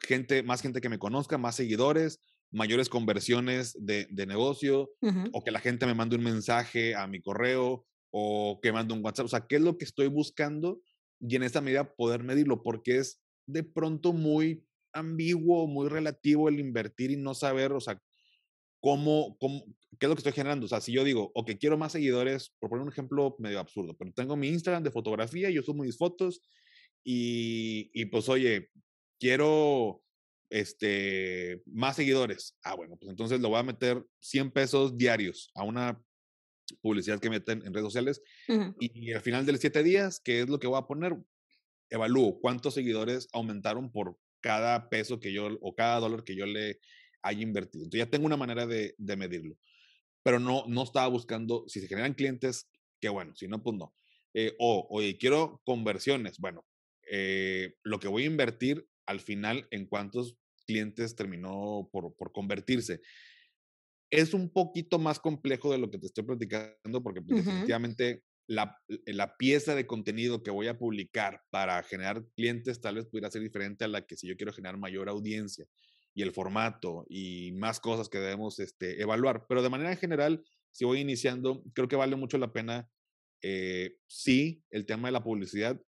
gente, más gente que me conozca, más seguidores, mayores conversiones de, de negocio, uh-huh. o que la gente me mande un mensaje a mi correo, o que mande un WhatsApp. O sea, ¿qué es lo que estoy buscando? Y en esta medida poder medirlo, porque es de pronto muy ambiguo, muy relativo el invertir y no saber, o sea, cómo, cómo, qué es lo que estoy generando. O sea, si yo digo, ok, quiero más seguidores, por poner un ejemplo medio absurdo, pero tengo mi Instagram de fotografía, yo subo mis fotos y, y pues, oye, quiero... este, más seguidores. Ah, bueno, pues entonces lo voy a meter cien pesos diarios a una publicidad que meten en redes sociales. Uh-huh. y, y al final de los siete días, ¿qué es lo que voy a poner? Evalúo cuántos seguidores aumentaron por cada peso que yo, o cada dólar que yo le haya invertido. Entonces ya tengo una manera de, de medirlo. Pero no, no estaba buscando, si se generan clientes, qué bueno, si no, pues no. Eh, o, oye, quiero conversiones. Bueno, eh, lo que voy a invertir al final, en cuántos clientes terminó por, por convertirse. Es un poquito más complejo de lo que te estoy platicando, porque uh-huh. definitivamente la, la pieza de contenido que voy a publicar para generar clientes tal vez pudiera ser diferente a la que si yo quiero generar mayor audiencia, y el formato y más cosas que debemos este, evaluar. Pero de manera general, si voy iniciando, creo que vale mucho la pena, eh, sí, el tema de la publicidad,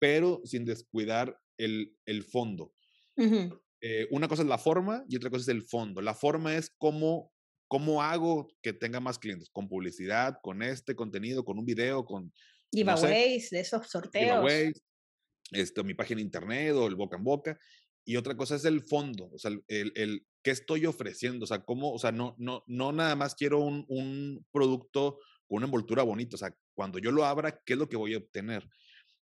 pero sin descuidar El, el fondo. Uh-huh. eh, una cosa es la forma y otra cosa es el fondo. La forma es cómo, cómo hago que tenga más clientes, con publicidad, con este contenido, con un video, con giveaways, no sé, de esos sorteos, esto, mi página de internet o el boca en boca. Y otra cosa es el fondo, o sea, el, el, el qué estoy ofreciendo, o sea, cómo, o sea, no, no, no nada más quiero un, un producto con una envoltura bonita, o sea, cuando yo lo abra, ¿qué es lo que voy a obtener?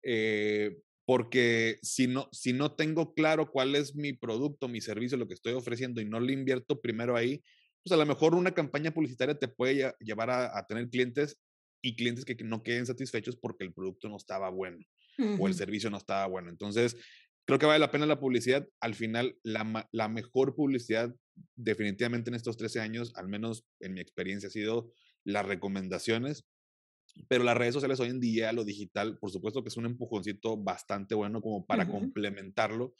Eh, Porque si no, si no tengo claro cuál es mi producto, mi servicio, lo que estoy ofreciendo, y no le invierto primero ahí, pues a lo mejor una campaña publicitaria te puede llevar a, a tener clientes, y clientes que no queden satisfechos porque el producto no estaba bueno, uh-huh. o el servicio no estaba bueno. Entonces, creo que vale la pena la publicidad. Al final, la, la mejor publicidad definitivamente en estos trece años, al menos en mi experiencia, ha sido las recomendaciones. Pero las redes sociales hoy en día, lo digital, por supuesto que es un empujoncito bastante bueno como para uh-huh. complementarlo,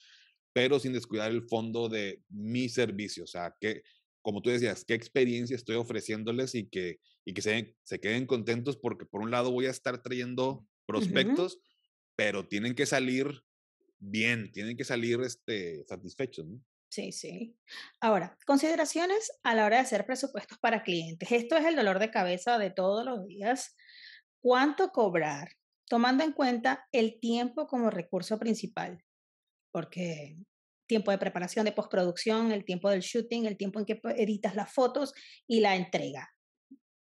pero sin descuidar el fondo de mi servicio. O sea, que, como tú decías, qué experiencia estoy ofreciéndoles y que, y que se, se queden contentos, porque por un lado voy a estar trayendo prospectos, uh-huh. pero tienen que salir bien, tienen que salir este, satisfechos, ¿no? Sí, sí. Ahora, consideraciones a la hora de hacer presupuestos para clientes. Esto es el dolor de cabeza de todos los días. ¿Cuánto cobrar? Tomando en cuenta el tiempo como recurso principal, porque tiempo de preparación, de postproducción, el tiempo del shooting, el tiempo en que editas las fotos y la entrega.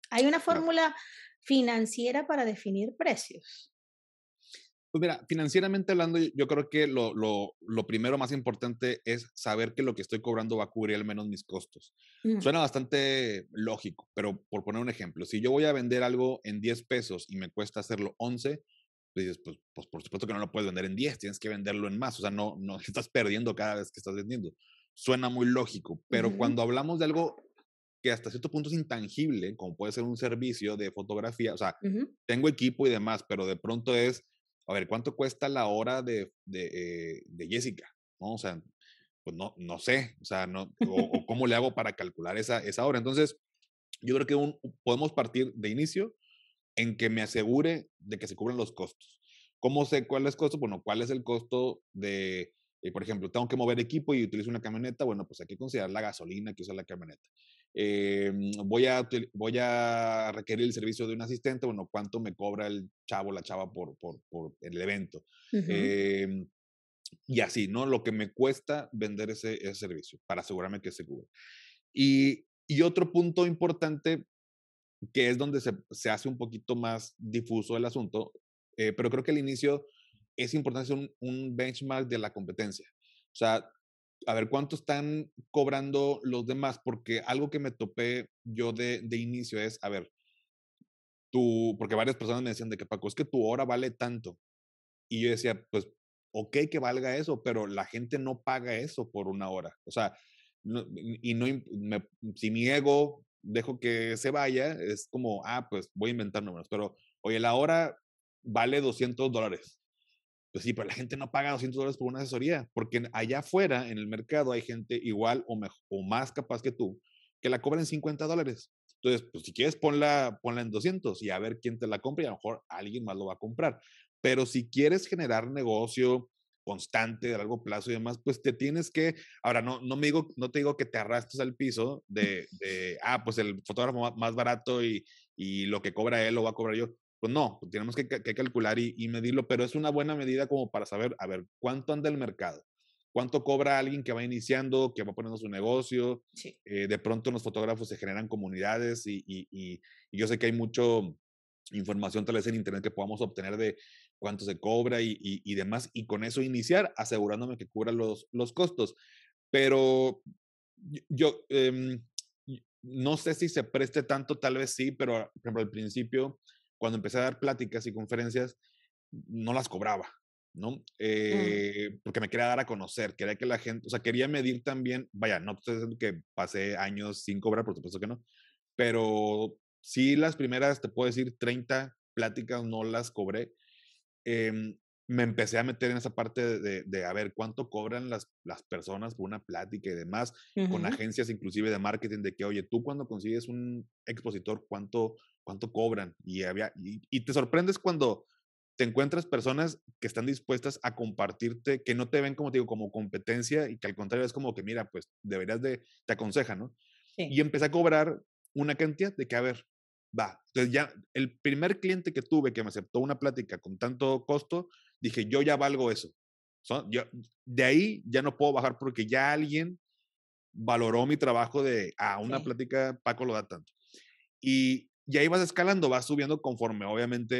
¿Hay una fórmula financiera para definir precios? Pues mira, financieramente hablando, yo creo que lo, lo, lo primero más importante es saber que lo que estoy cobrando va a cubrir al menos mis costos. Mm. Suena bastante lógico, pero por poner un ejemplo, si yo voy a vender algo en diez pesos y me cuesta hacerlo once, pues dices, pues, pues por supuesto que no lo puedes vender en diez, tienes que venderlo en más. O sea, no, no estás perdiendo cada vez que estás vendiendo. Suena muy lógico, pero mm. cuando hablamos de algo que hasta cierto punto es intangible, como puede ser un servicio de fotografía, o sea, mm-hmm. tengo equipo y demás, pero de pronto es, a ver, ¿cuánto cuesta la hora de, de, de Jessica? ¿No? O sea, pues no, no sé, o sea, no, o, o cómo le hago para calcular esa, esa hora. Entonces, yo creo que un, podemos partir de inicio en que me asegure de que se cubren los costos. ¿Cómo sé cuál es el costo? Bueno, ¿cuál es el costo de, eh, por ejemplo, tengo que mover equipo y utilizo una camioneta? Bueno, pues hay que considerar la gasolina que usa la camioneta. Eh, voy, a, voy a requerir el servicio de un asistente, bueno, ¿cuánto me cobra el chavo, la chava por, por, por el evento? Uh-huh. eh, y así, ¿no? Lo que me cuesta vender ese, ese servicio para asegurarme que se cubre. Y, y otro punto importante, que es donde se, se hace un poquito más difuso el asunto, eh, pero creo que al inicio es importante hacer un, un benchmark de la competencia. O sea, a ver, ¿cuánto están cobrando los demás? Porque algo que me topé yo de, de inicio es, a ver, tú, porque varias personas me decían de que, Paco, es que tu hora vale tanto. Y yo decía, pues, ok que valga eso, pero la gente no paga eso por una hora. O sea, no, y no, me, si mi ego dejo que se vaya, es como, ah, pues voy a inventar números. Pero, oye, la hora vale doscientos dólares. Pues sí, pero la gente no paga doscientos dólares por una asesoría, porque allá afuera, en el mercado, hay gente igual o, mejor, o más capaz que tú, que la cobra en cincuenta dólares. Entonces, pues si quieres, ponla, ponla en doscientos y a ver quién te la compra, y a lo mejor alguien más lo va a comprar. Pero si quieres generar negocio constante, a largo plazo y demás, pues te tienes que, ahora no, no, me digo, no te digo que te arrastres al piso de, de ah, pues el fotógrafo más barato y, y lo que cobra él lo va a cobrar yo. Pues no, tenemos que, que calcular y, y medirlo, pero es una buena medida como para saber, a ver, ¿cuánto anda el mercado? ¿Cuánto cobra alguien que va iniciando, que va poniendo su negocio? Sí. Eh, de pronto los fotógrafos se generan comunidades y, y, y, y yo sé que hay mucha información tal vez en internet que podamos obtener de cuánto se cobra y, y, y demás, y con eso iniciar, asegurándome que cubra los, los costos. Pero yo eh, no sé si se preste tanto, tal vez sí, pero por ejemplo al principio, cuando empecé a dar pláticas y conferencias, no las cobraba, ¿no? Eh, mm. Porque me quería dar a conocer, quería que la gente, o sea, quería medir también, vaya, no estoy diciendo que pasé años sin cobrar, por supuesto que no, pero sí las primeras, te puedo decir, treinta pláticas no las cobré. Eh, me empecé a meter en esa parte de, de, de a ver cuánto cobran las, las personas por una plática y demás, uh-huh. con agencias inclusive de marketing, de que, oye, tú cuando consigues un expositor, ¿cuánto ¿Cuánto cobran? Y, había, y, y te sorprendes cuando te encuentras personas que están dispuestas a compartirte, que no te ven, como te digo, como competencia, y que al contrario es como que, mira, pues deberías de, te aconseja, ¿no? Sí. Y empecé a cobrar una cantidad de que, a ver, va. Entonces ya el primer cliente que tuve que me aceptó una plática con tanto costo, dije, yo ya valgo eso. So, yo, de ahí ya no puedo bajar porque ya alguien valoró mi trabajo de, ah, una sí. plática, Paco lo da tanto. Y Y ahí vas escalando, vas subiendo conforme, obviamente,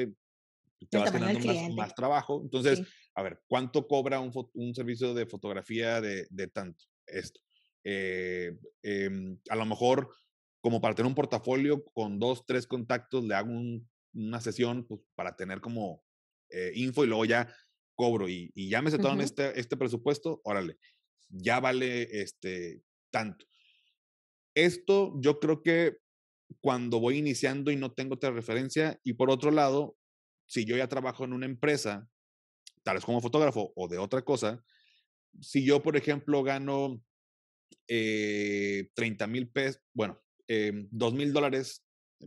te vas generando más, más trabajo. Entonces, sí. a ver, ¿cuánto cobra un, un servicio de fotografía de, de tanto? Esto. Eh, eh, a lo mejor, como para tener un portafolio con dos, tres contactos, le hago un, una sesión pues, para tener como eh, info y luego ya cobro. Y, y ya me aceptaron uh-huh. este, este presupuesto, órale, ya vale este, tanto. Esto yo creo que cuando voy iniciando y no tengo otra referencia, y por otro lado, si yo ya trabajo en una empresa, tal vez como fotógrafo o de otra cosa, si yo, por ejemplo, gano eh, treinta mil pesos, bueno, eh, dos mil dólares,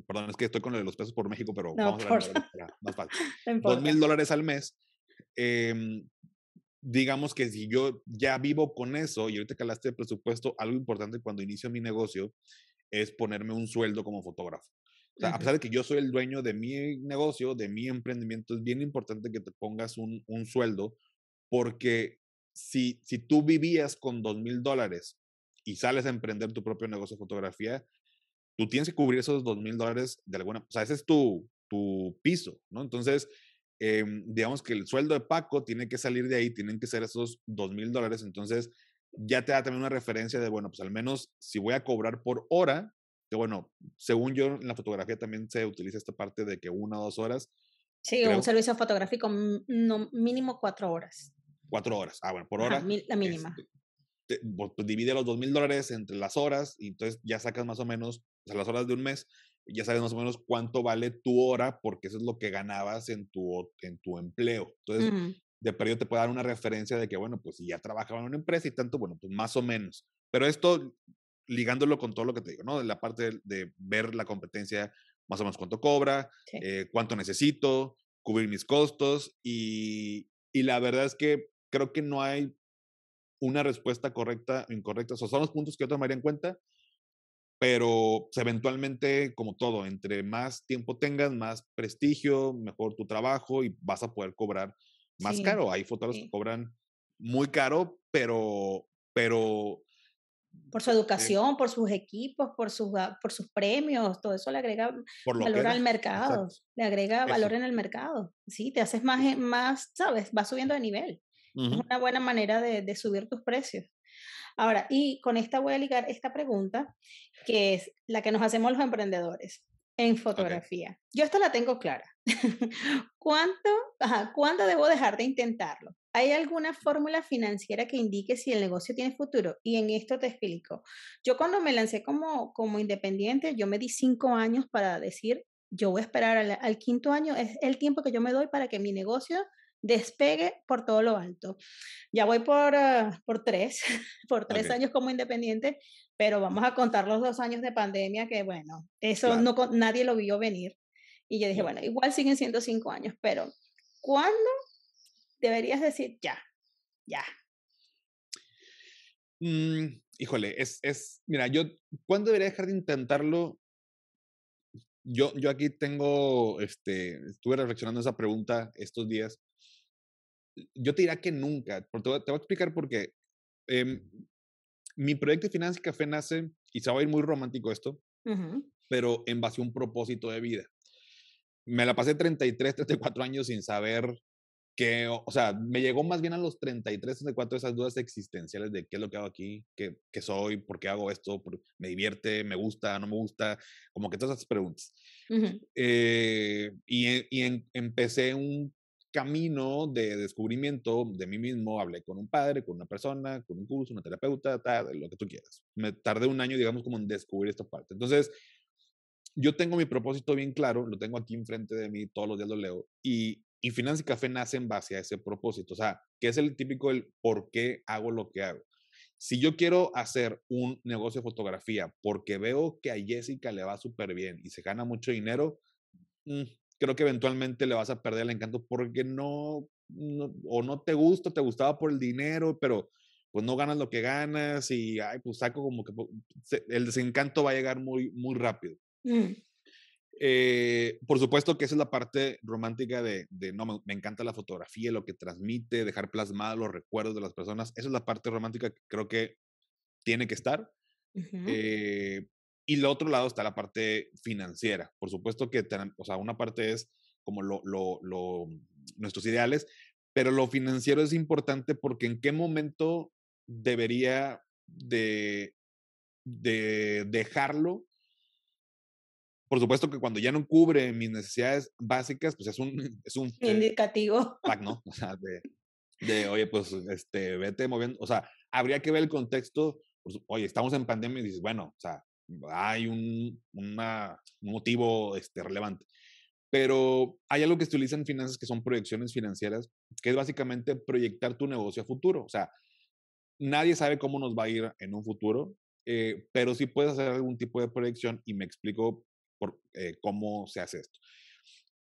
perdón, es que estoy con los pesos por México, pero no, vamos por... a ver, más fácil, dos mil dólares al mes, eh, digamos que si yo ya vivo con eso, y ahorita que hablaste de presupuesto, algo importante cuando inicio mi negocio, es ponerme un sueldo como fotógrafo. O sea, uh-huh. a pesar de que yo soy el dueño de mi negocio, de mi emprendimiento, es bien importante que te pongas un, un sueldo, porque si, si tú vivías con dos mil dólares y sales a emprender tu propio negocio de fotografía, tú tienes que cubrir esos dos mil dólares de alguna... O sea, ese es tu, tu piso, ¿no? Entonces, eh, digamos que el sueldo de Paco tiene que salir de ahí, tienen que ser esos dos mil dólares, entonces ya te da también una referencia de, bueno, pues al menos si voy a cobrar por hora, que bueno, según yo en la fotografía también se utiliza esta parte de que una o dos horas. Sí, creo, un servicio fotográfico no, mínimo cuatro horas. Cuatro horas, ah, bueno, por hora. Ajá, mil, la mínima. Es, te, pues divide los dos mil dólares entre las horas y entonces ya sacas más o menos, o sea, las horas de un mes, ya sabes más o menos cuánto vale tu hora porque eso es lo que ganabas en tu, en tu empleo. Entonces, uh-huh. de periodo te puede dar una referencia de que, bueno, pues si ya trabajaba en una empresa y tanto, bueno, pues más o menos. Pero esto, ligándolo con todo lo que te digo, ¿no? De la parte de, de ver la competencia, más o menos cuánto cobra, sí. eh, cuánto necesito, cubrir mis costos y, y la verdad es que creo que no hay una respuesta correcta o incorrecta. O sea, son los puntos que yo tomaría en cuenta, pero eventualmente, como todo, entre más tiempo tengas, más prestigio, mejor tu trabajo y vas a poder cobrar más sí. caro. Hay fotógrafos sí. que cobran muy caro, pero... pero por su educación, sí. por sus equipos, por sus, por sus premios, todo eso le agrega valor al mercado. Exacto. Le agrega eso. Valor en el mercado. Sí, te haces más, más ¿sabes? Vas subiendo de nivel. Uh-huh. Es una buena manera de, de subir tus precios. Ahora, y con esta voy a ligar esta pregunta, que es la que nos hacemos los emprendedores en fotografía. Okay. Yo esta la tengo clara. ¿Cuánto, ajá, ¿cuándo debo dejar de intentarlo? ¿Hay alguna fórmula financiera que indique si el negocio tiene futuro? Y en esto te explico. Yo cuando me lancé como, como independiente, yo me di cinco años para decir, yo voy a esperar al, al quinto año, es el tiempo que yo me doy para que mi negocio despegue por todo lo alto. Ya voy por, uh, por tres, por tres okay. años como independiente, pero vamos a contar los dos años de pandemia que, bueno, eso claro. no, nadie lo vio venir. Y yo dije, bueno, igual siguen siendo cinco años, pero ¿cuándo deberías decir ya, ya? Mm, híjole, es, es, mira, yo, ¿cuándo debería dejar de intentarlo? Yo, yo aquí tengo, este, estuve reflexionando esa pregunta estos días. Yo te diría que nunca, pero te, te voy a explicar por qué. Eh, mi proyecto de Finanzas y Café nace, y se va a ir muy romántico esto, uh-huh. pero en base a un propósito de vida. Me la pasé treinta y tres, treinta y cuatro años sin saber que, o sea, me llegó más bien a los treinta y tres, treinta y cuatro esas dudas existenciales de qué es lo que hago aquí, qué, qué soy, por qué hago esto, por, me divierte, me gusta, no me gusta, como que todas esas preguntas. Uh-huh. Eh, y y en, empecé un camino de descubrimiento de mí mismo, hablé con un padre, con una persona, con un curso, una terapeuta, tal, lo que tú quieras. Me tardé un año, digamos, como en descubrir esta parte. Entonces, yo tengo mi propósito bien claro, lo tengo aquí enfrente de mí, todos los días lo leo, y Y Finanzas y Café nace en base a ese propósito, o sea, que es el típico el por qué hago lo que hago. Si yo quiero hacer un negocio de fotografía porque veo que a Jessica le va súper bien y se gana mucho dinero, mmm, creo que eventualmente le vas a perder el encanto porque no, no, o no te gusta, te gustaba por el dinero, pero pues no ganas lo que ganas y ay, pues saco como que el desencanto va a llegar muy, muy rápido. Mm. Eh, por supuesto que esa es la parte romántica de, de no, me, me encanta la fotografía, lo que transmite, dejar plasmados los recuerdos de las personas. Esa es la parte romántica que creo que tiene que estar. Uh-huh. Eh, y el otro lado está la parte financiera. Por supuesto que, o sea, una parte es como lo, lo, lo, nuestros ideales, pero lo financiero es importante porque en qué momento debería de, de dejarlo. Por supuesto que cuando ya no cubre mis necesidades básicas, pues es un... Es un indicativo. Eh, ¿no? O sea, de, de, oye, pues, este, vete moviendo. O sea, habría que ver el contexto. Pues, oye, estamos en pandemia y dices, bueno, o sea, hay un una, motivo este, relevante. Pero hay algo que se utiliza en finanzas que son proyecciones financieras, que es básicamente proyectar tu negocio a futuro. O sea, nadie sabe cómo nos va a ir en un futuro, eh, pero sí puedes hacer algún tipo de proyección y me explico por eh, cómo se hace esto.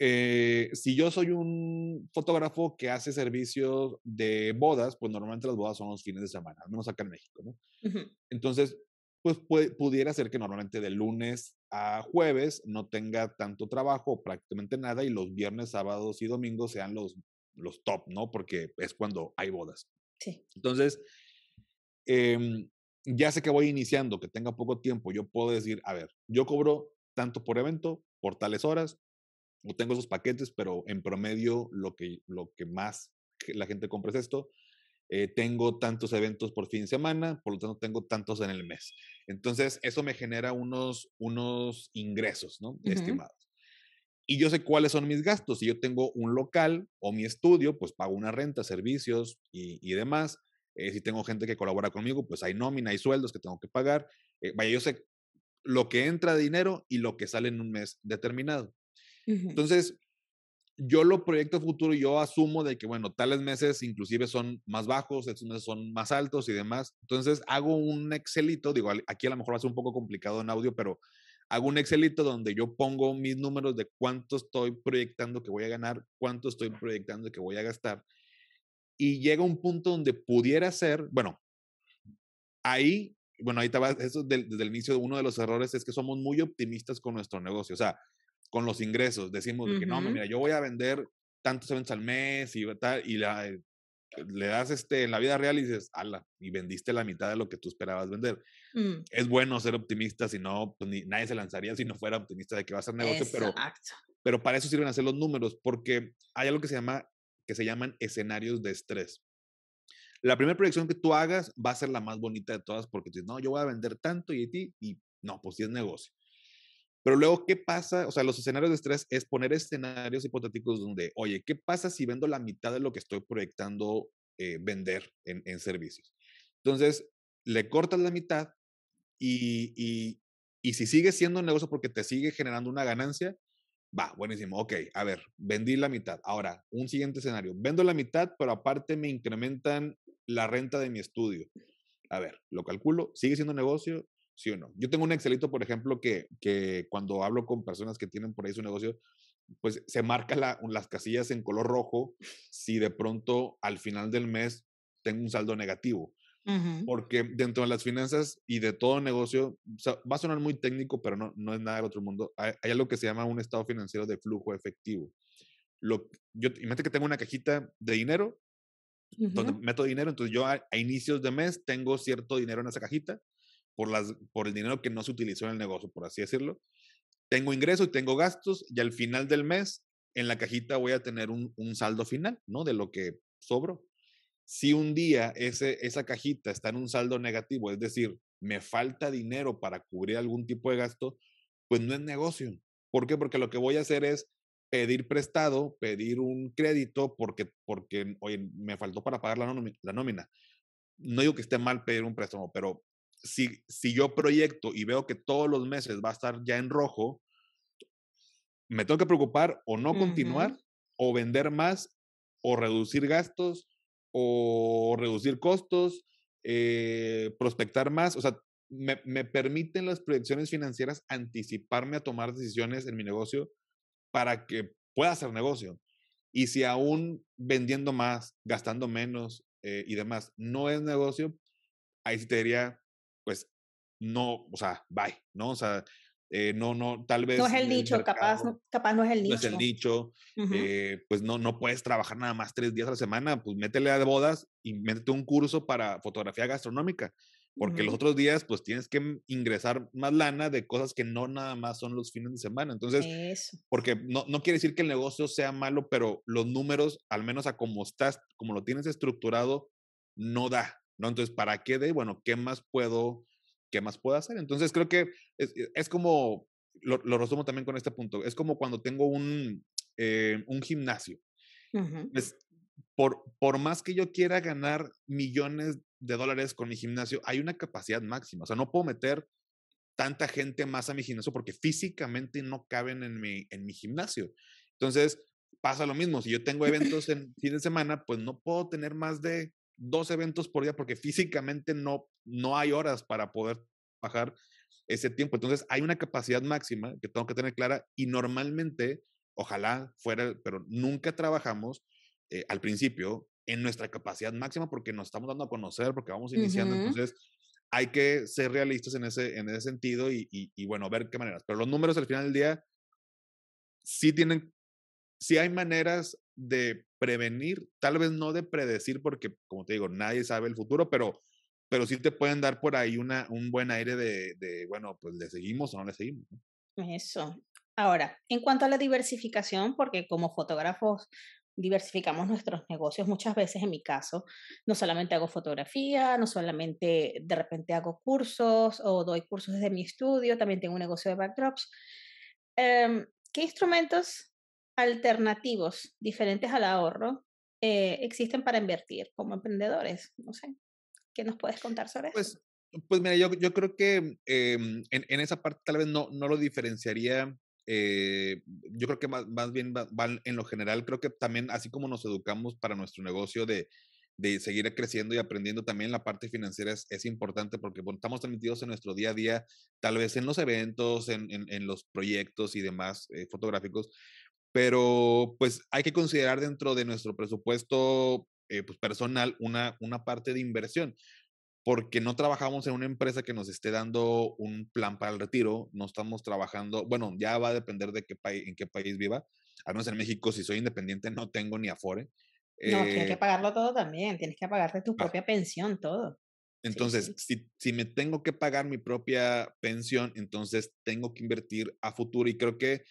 Eh, si yo soy un fotógrafo que hace servicios de bodas, pues normalmente las bodas son los fines de semana, al menos acá en México, ¿no? Uh-huh. Entonces, pues puede, pudiera ser que normalmente de lunes a jueves no tenga tanto trabajo, prácticamente nada, y los viernes, sábados y domingos sean los, los top, ¿no? Porque es cuando hay bodas. Sí. Entonces, eh, ya sé que voy iniciando, que tenga poco tiempo, yo puedo decir, a ver, yo cobro tanto por evento, por tales horas, o tengo esos paquetes, pero en promedio lo que, lo que más la gente compra es esto. Eh, tengo tantos eventos por fin de semana, por lo tanto tengo tantos en el mes. Entonces, eso me genera unos, unos ingresos, ¿no? Uh-huh. Estimados. Y yo sé cuáles son mis gastos. Si yo tengo un local o mi estudio, pues pago una renta, servicios y, y demás. Eh, si tengo gente que colabora conmigo, pues hay nómina, hay sueldos que tengo que pagar. Eh, vaya, yo sé lo que entra de dinero y lo que sale en un mes determinado. Uh-huh. Entonces, yo lo proyecto a futuro, yo asumo de que, bueno, tales meses inclusive son más bajos, estos meses son más altos y demás. Entonces, hago un Excelito, digo, aquí a lo mejor va a ser un poco complicado en audio, pero hago un Excelito donde yo pongo mis números de cuánto estoy proyectando que voy a ganar, cuánto estoy proyectando que voy a gastar. Y llega un punto donde pudiera ser, bueno, ahí, bueno, ahí estaba, eso del, desde el inicio, uno de los errores es que somos muy optimistas con nuestro negocio, o sea, con los ingresos, decimos uh-huh. de que no, mira, yo voy a vender tantos eventos al mes y tal, y la, le das este, en la vida real y dices, ala, y vendiste la mitad de lo que tú esperabas vender. Uh-huh. Es bueno ser optimista, si no, pues ni, nadie se lanzaría si no fuera optimista de que va a ser negocio, pero, pero para eso sirven hacer los números, porque hay algo que se llama, que se llaman escenarios de estrés. La primera proyección que tú hagas va a ser la más bonita de todas, porque tú dices, no, yo voy a vender tanto y, y, y no, pues sí es negocio. Pero luego, ¿qué pasa? O sea, los escenarios de estrés es poner escenarios hipotéticos donde, oye, ¿qué pasa si vendo la mitad de lo que estoy proyectando eh, vender en, en servicios? Entonces, le cortas la mitad y, y, y si sigue siendo un negocio porque te sigue generando una ganancia, va, buenísimo. Ok, a ver, vendí la mitad. Ahora, un siguiente escenario. Vendo la mitad, pero aparte me incrementan la renta de mi estudio. A ver, lo calculo. ¿Sigue siendo un negocio? ¿Sí o no? Yo tengo un Excelito, por ejemplo, que, que cuando hablo con personas que tienen por ahí su negocio, pues se marca la, las casillas en color rojo si de pronto al final del mes tengo un saldo negativo. Uh-huh. Porque dentro de las finanzas y de todo negocio, o sea, va a sonar muy técnico, pero no, no es nada del otro mundo. Hay, hay algo que se llama un estado financiero de flujo efectivo. Lo, yo, imagínate que tengo una cajita de dinero, uh-huh. donde meto dinero, entonces yo a, a inicios de mes tengo cierto dinero en esa cajita, Por, las, por el dinero que no se utilizó en el negocio, por así decirlo. Tengo ingresos y tengo gastos, y al final del mes, en la cajita voy a tener un, un saldo final, ¿no? De lo que sobró. Si un día ese, esa cajita está en un saldo negativo, es decir, me falta dinero para cubrir algún tipo de gasto, pues no es negocio. ¿Por qué? Porque lo que voy a hacer es pedir prestado, pedir un crédito, porque, porque oye, me faltó para pagar la, nómi- la nómina. No digo que esté mal pedir un préstamo, pero Si, si yo proyecto y veo que todos los meses va a estar ya en rojo, me tengo que preocupar o no continuar, uh-huh. o vender más, o reducir gastos, o reducir costos, eh, prospectar más. O sea, me, me permiten las proyecciones financieras anticiparme a tomar decisiones en mi negocio para que pueda hacer negocio. Y si aún vendiendo más, gastando menos eh, y demás no es negocio, ahí sí te diría, pues no, o sea, bye, ¿no? O sea, eh, no, no, tal vez... No es el nicho, mercado, capaz, no, capaz no es el nicho. No es el nicho, uh-huh. eh, pues no, no puedes trabajar nada más tres días a la semana, pues métele a de bodas y métete un curso para fotografía gastronómica, porque uh-huh. los otros días pues tienes que ingresar más lana de cosas que no nada más son los fines de semana. Entonces, eso. Porque no, no quiere decir que el negocio sea malo, pero los números, al menos a como estás, como lo tienes estructurado, no da. ¿No? Entonces, ¿para qué de? Bueno, ¿qué más puedo, qué más puedo hacer? Entonces, creo que es, es como, lo, lo resumo también con este punto, es como cuando tengo un, eh, un gimnasio. Uh-huh. Es, por, por más que yo quiera ganar millones de dólares con mi gimnasio, hay una capacidad máxima. O sea, no puedo meter tanta gente más a mi gimnasio porque físicamente no caben en mi, en mi gimnasio. Entonces, pasa lo mismo. Si yo tengo eventos en fin de semana, pues no puedo tener más de dos eventos por día porque físicamente no, no hay horas para poder trabajar ese tiempo. Entonces, hay una capacidad máxima que tengo que tener clara y normalmente, ojalá fuera, pero nunca trabajamos eh, al principio en nuestra capacidad máxima porque nos estamos dando a conocer, porque vamos iniciando. Uh-huh. Entonces, hay que ser realistas en ese, en ese sentido y, y, y, bueno, ver qué maneras. Pero los números al final del día sí tienen, sí hay maneras de prevenir, tal vez no de predecir, porque como te digo, nadie sabe el futuro, pero, pero sí te pueden dar por ahí una, un buen aire de, de, bueno, pues le seguimos o no le seguimos. Eso. Ahora, en cuanto a la diversificación, porque como fotógrafos diversificamos nuestros negocios muchas veces, en mi caso, no solamente hago fotografía, no solamente de repente hago cursos o doy cursos desde mi estudio, también tengo un negocio de backdrops. Eh, ¿Qué instrumentos alternativos diferentes al ahorro eh, existen para invertir como emprendedores? No sé, ¿qué nos puedes contar sobre pues, eso? Pues mira, yo, yo creo que eh, en, en esa parte tal vez no, no lo diferenciaría. Eh, yo creo que más, más bien va, va en lo general. Creo que también así como nos educamos para nuestro negocio de, de seguir creciendo y aprendiendo, también la parte financiera es, es importante porque bueno, estamos transmitidos en nuestro día a día, tal vez en los eventos, en, en, en los proyectos y demás eh, fotográficos, pero pues hay que considerar dentro de nuestro presupuesto eh, pues, personal una, una parte de inversión. Porque no trabajamos en una empresa que nos esté dando un plan para el retiro, no estamos trabajando, bueno, ya va a depender de qué país, en qué país viva, al menos en México, si soy independiente no tengo ni Afore. No, eh, tienes que pagarlo todo también, tienes que pagarte tu ah, propia pensión, todo. Entonces, sí, sí. Si, si me tengo que pagar mi propia pensión, entonces tengo que invertir a futuro y creo que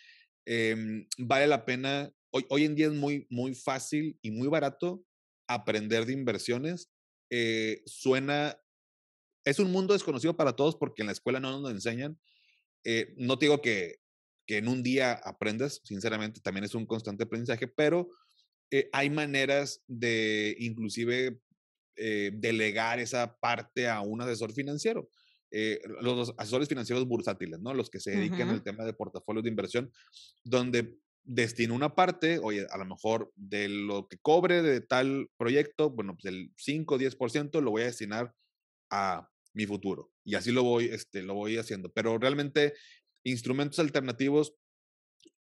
eh, vale la pena, hoy, hoy en día es muy, muy fácil y muy barato aprender de inversiones. Eh, suena, es un mundo desconocido para todos porque en la escuela no nos enseñan, eh, no te digo que, que en un día aprendas, sinceramente también es un constante aprendizaje, pero eh, hay maneras de inclusive eh, delegar esa parte a un asesor financiero. Eh, los, los asesores financieros bursátiles, ¿no? Los que se dedican uh-huh. al tema de portafolios de inversión, donde destino una parte, oye, a lo mejor de lo que cobre de tal proyecto, bueno, pues el cinco o diez por ciento lo voy a destinar a mi futuro. Y así lo voy, este, lo voy haciendo. Pero realmente instrumentos alternativos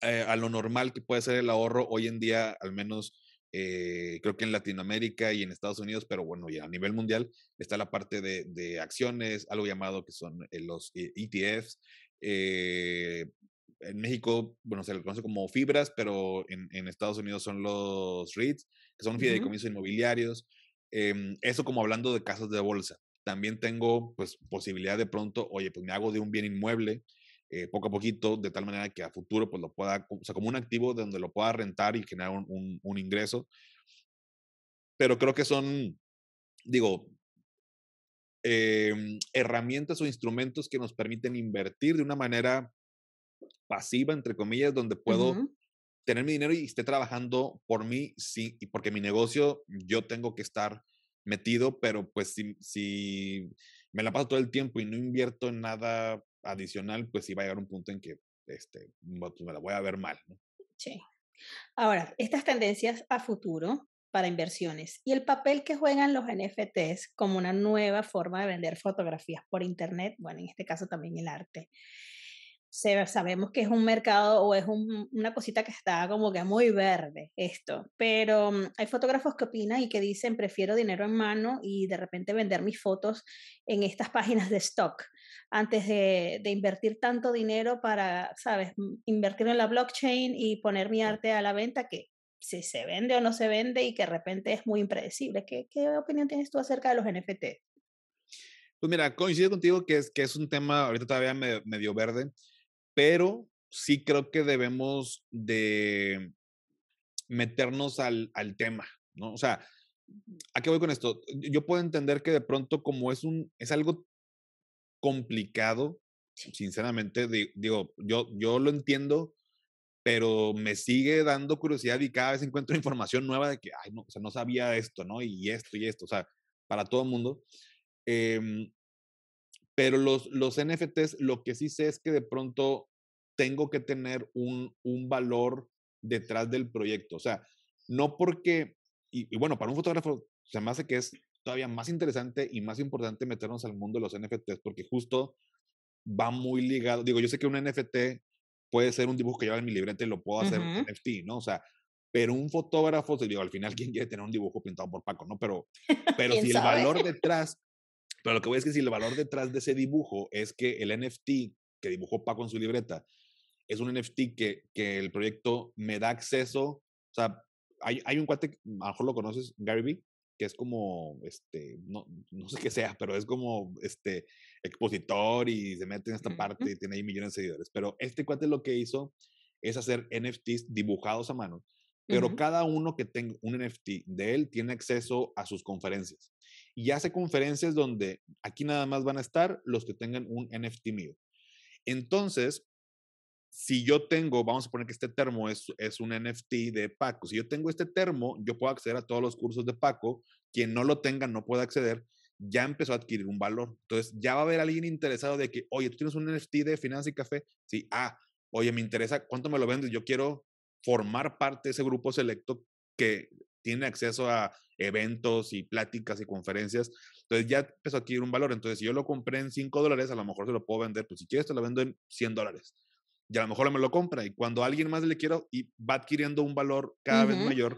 eh, a lo normal que puede ser el ahorro hoy en día, al menos eh, creo que en Latinoamérica y en Estados Unidos, pero bueno, ya a nivel mundial está la parte de, de acciones, algo llamado que son eh, los eh, E T Fs, eh, en México, bueno, se le conoce como fibras, pero en, en Estados Unidos son los REITs, que son fideicomisos uh-huh. inmobiliarios. Eh, eso como hablando de casas de bolsa. También tengo, pues, posibilidad de pronto, oye, pues me hago de un bien inmueble, eh, poco a poquito, de tal manera que a futuro, pues, lo pueda, o sea, como un activo de donde lo pueda rentar y generar un, un, un ingreso. Pero creo que son, digo, eh, herramientas o instrumentos que nos permiten invertir de una manera pasiva, entre comillas, donde puedo uh-huh. tener mi dinero y esté trabajando por mí, sí, y porque mi negocio yo tengo que estar metido, pero pues si, si me la paso todo el tiempo y no invierto en nada adicional, pues sí va a llegar un punto en que este, me la voy a ver mal, ¿no? Sí. Ahora, estas tendencias a futuro para inversiones y el papel que juegan los N F Ts como una nueva forma de vender fotografías por internet, bueno, en este caso también el arte. Se, sabemos que es un mercado o es un, una cosita que está como que muy verde esto, pero um, hay fotógrafos que opinan y que dicen prefiero dinero en mano y de repente vender mis fotos en estas páginas de stock antes de, de invertir tanto dinero para, sabes, invertir en la blockchain y poner mi arte a la venta, que si se vende o no se vende y que de repente es muy impredecible. ¿Qué, qué opinión tienes tú acerca de los N F T? Pues mira, coincido contigo que es, que es un tema ahorita todavía medio, medio verde, pero sí creo que debemos de meternos al, al tema, ¿no? O sea, ¿a qué voy con esto? Yo puedo entender que de pronto como es, un, es algo complicado, sinceramente, digo, yo, yo lo entiendo, pero me sigue dando curiosidad y cada vez encuentro información nueva de que, ay, no, o sea, no sabía esto, ¿no? Y esto y esto, o sea, para todo el mundo. Eh, Pero los, los N F Ts, lo que sí sé es que de pronto tengo que tener un, un valor detrás del proyecto. O sea, no porque, y, y bueno, para un fotógrafo se me hace que es todavía más interesante y más importante meternos al mundo de los N F Ts, porque justo va muy ligado. Digo, yo sé que un N F T puede ser un dibujo que lleva en mi libreta y lo puedo hacer uh-huh. N F T, ¿no? O sea, pero un fotógrafo, digo, al final, ¿quién quiere tener un dibujo pintado por Paco, no? Pero, pero si el sabe? valor detrás... Pero lo que voy es que si el valor detrás de ese dibujo es que el N F T que dibujó Paco en su libreta es un N F T que, que el proyecto me da acceso. O sea, hay, hay un cuate, a lo mejor lo conoces, Gary V, que es como, este, no, no sé qué sea, pero es como, este, expositor y se mete en esta parte y tiene ahí millones de seguidores. Pero este cuate lo que hizo es hacer N F Ts dibujados a mano, pero uh-huh. cada uno que tenga un N F T de él tiene acceso a sus conferencias. Y hace conferencias donde aquí nada más van a estar los que tengan un N F T mío. Entonces, si yo tengo, vamos a poner que este termo es, es un N F T de Paco. Si yo tengo este termo, yo puedo acceder a todos los cursos de Paco. Quien no lo tenga no puede acceder. Ya empezó a adquirir un valor. Entonces, ya va a haber alguien interesado de que, oye, ¿tú tienes un N F T de Finanzas y Café? Sí, ah, oye, me interesa, ¿cuánto me lo vendes? Yo quiero formar parte de ese grupo selecto que tiene acceso a eventos y pláticas y conferencias. Entonces, ya empezó a adquirir un valor. Entonces, si yo lo compré en cinco dólares, a lo mejor se lo puedo vender. Pues si quieres, te lo vendo en cien dólares. Y a lo mejor me lo compra. Y cuando a alguien más le quiero y va adquiriendo un valor cada uh-huh. vez mayor,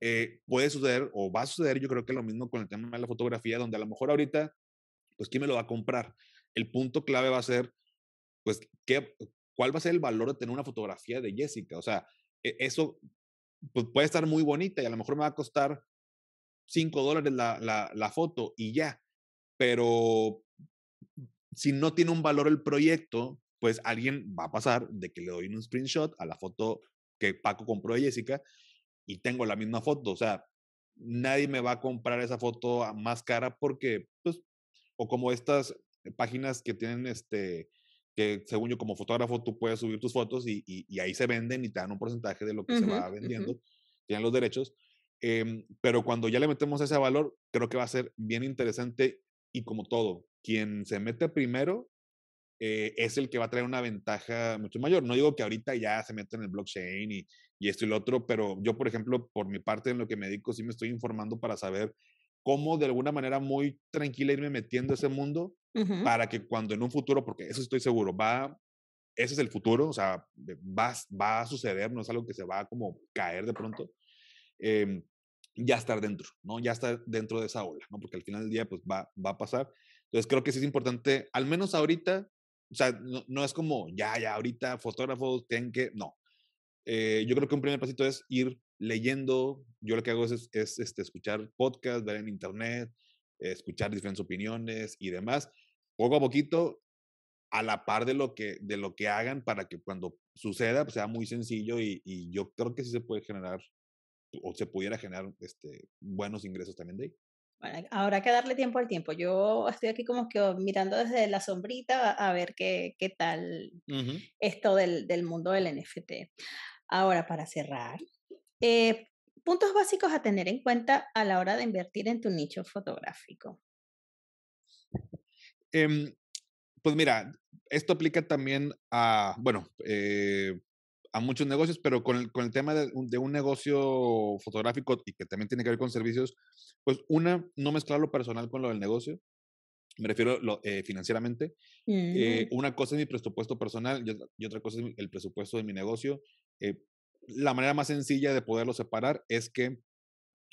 eh, puede suceder o va a suceder, yo creo que lo mismo con el tema de la fotografía, donde a lo mejor ahorita, pues, ¿quién me lo va a comprar? El punto clave va a ser, pues, ¿qué, ¿cuál va a ser el valor de tener una fotografía de Jessica? O sea, eso pues, puede estar muy bonita y a lo mejor me va a costar cinco dólares la, la, la foto y ya. Pero si no tiene un valor el proyecto, pues alguien va a pasar de que le doy un screenshot a la foto que Paco compró de Jessica y tengo la misma foto. O sea, nadie me va a comprar esa foto más cara porque, pues, o como estas páginas que tienen, este, que según yo como fotógrafo tú puedes subir tus fotos y, y, y ahí se venden y te dan un porcentaje de lo que uh-huh, se va vendiendo, uh-huh. tienen los derechos. Eh, pero cuando ya le metemos ese valor, creo que va a ser bien interesante y como todo, quien se mete primero, Eh, es el que va a traer una ventaja mucho mayor. No digo que ahorita ya se metan en el blockchain y, y esto y lo otro, pero yo, por ejemplo, por mi parte en lo que me dedico, sí me estoy informando para saber cómo de alguna manera muy tranquila irme metiendo a ese mundo uh-huh. para que cuando en un futuro, porque eso estoy seguro, va, ese es el futuro, o sea, va, va a suceder, no es algo que se va a como caer de pronto, eh, ya estar dentro, ¿no? Ya estar dentro de esa ola, ¿no? Porque al final del día, pues, va, va a pasar. Entonces, creo que sí es importante, al menos ahorita, o sea, no, no es como, ya, ya, ahorita fotógrafos tienen que... No. Eh, yo creo que un primer pasito es ir leyendo. Yo lo que hago es, es, es este, escuchar podcasts, ver en internet, eh, escuchar diferentes opiniones y demás. Poco a poquito, a la par de lo que, de lo que hagan para que cuando suceda pues sea muy sencillo y, y yo creo que sí se puede generar o se pudiera generar este, buenos ingresos también de ahí. Bueno, ahora hay que darle tiempo al tiempo. Yo estoy aquí como que mirando desde la sombrita a ver qué, qué tal uh-huh. esto del, del mundo del N F T. Ahora, para cerrar, eh, puntos básicos a tener en cuenta a la hora de invertir en tu nicho fotográfico. Eh, pues mira, esto aplica también a, bueno, eh, a muchos negocios, pero con el, con el tema de un, de un negocio fotográfico y que también tiene que ver con servicios, pues una, no mezclar lo personal con lo del negocio, me refiero lo, eh, financieramente. Uh-huh. Eh, una cosa es mi presupuesto personal y, y otra cosa es el presupuesto de mi negocio. Eh, la manera más sencilla de poderlo separar es que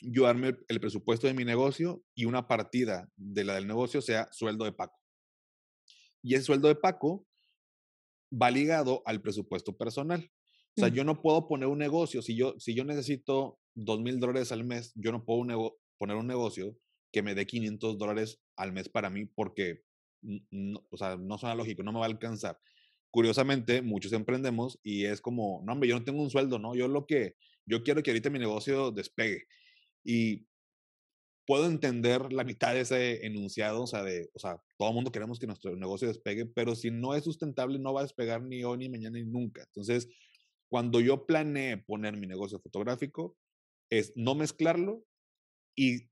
yo arme el, el presupuesto de mi negocio y una partida de la del negocio sea sueldo de Paco. Y ese sueldo de Paco va ligado al presupuesto personal. O sea, yo no puedo poner un negocio. Si yo, si yo necesito dos mil dólares al mes, yo no puedo un nego- poner un negocio que me dé quinientos dólares al mes para mí porque, no, o sea, no suena lógico, no me va a alcanzar. Curiosamente, muchos emprendemos y es como, no, hombre, yo no tengo un sueldo, ¿no? Yo lo que, yo quiero que ahorita mi negocio despegue. Y puedo entender la mitad de ese enunciado, o sea, de, o sea, todo el mundo queremos que nuestro negocio despegue, pero si no es sustentable, no va a despegar ni hoy, ni mañana, ni nunca. Entonces, cuando yo planeé poner mi negocio fotográfico, es no mezclarlo y,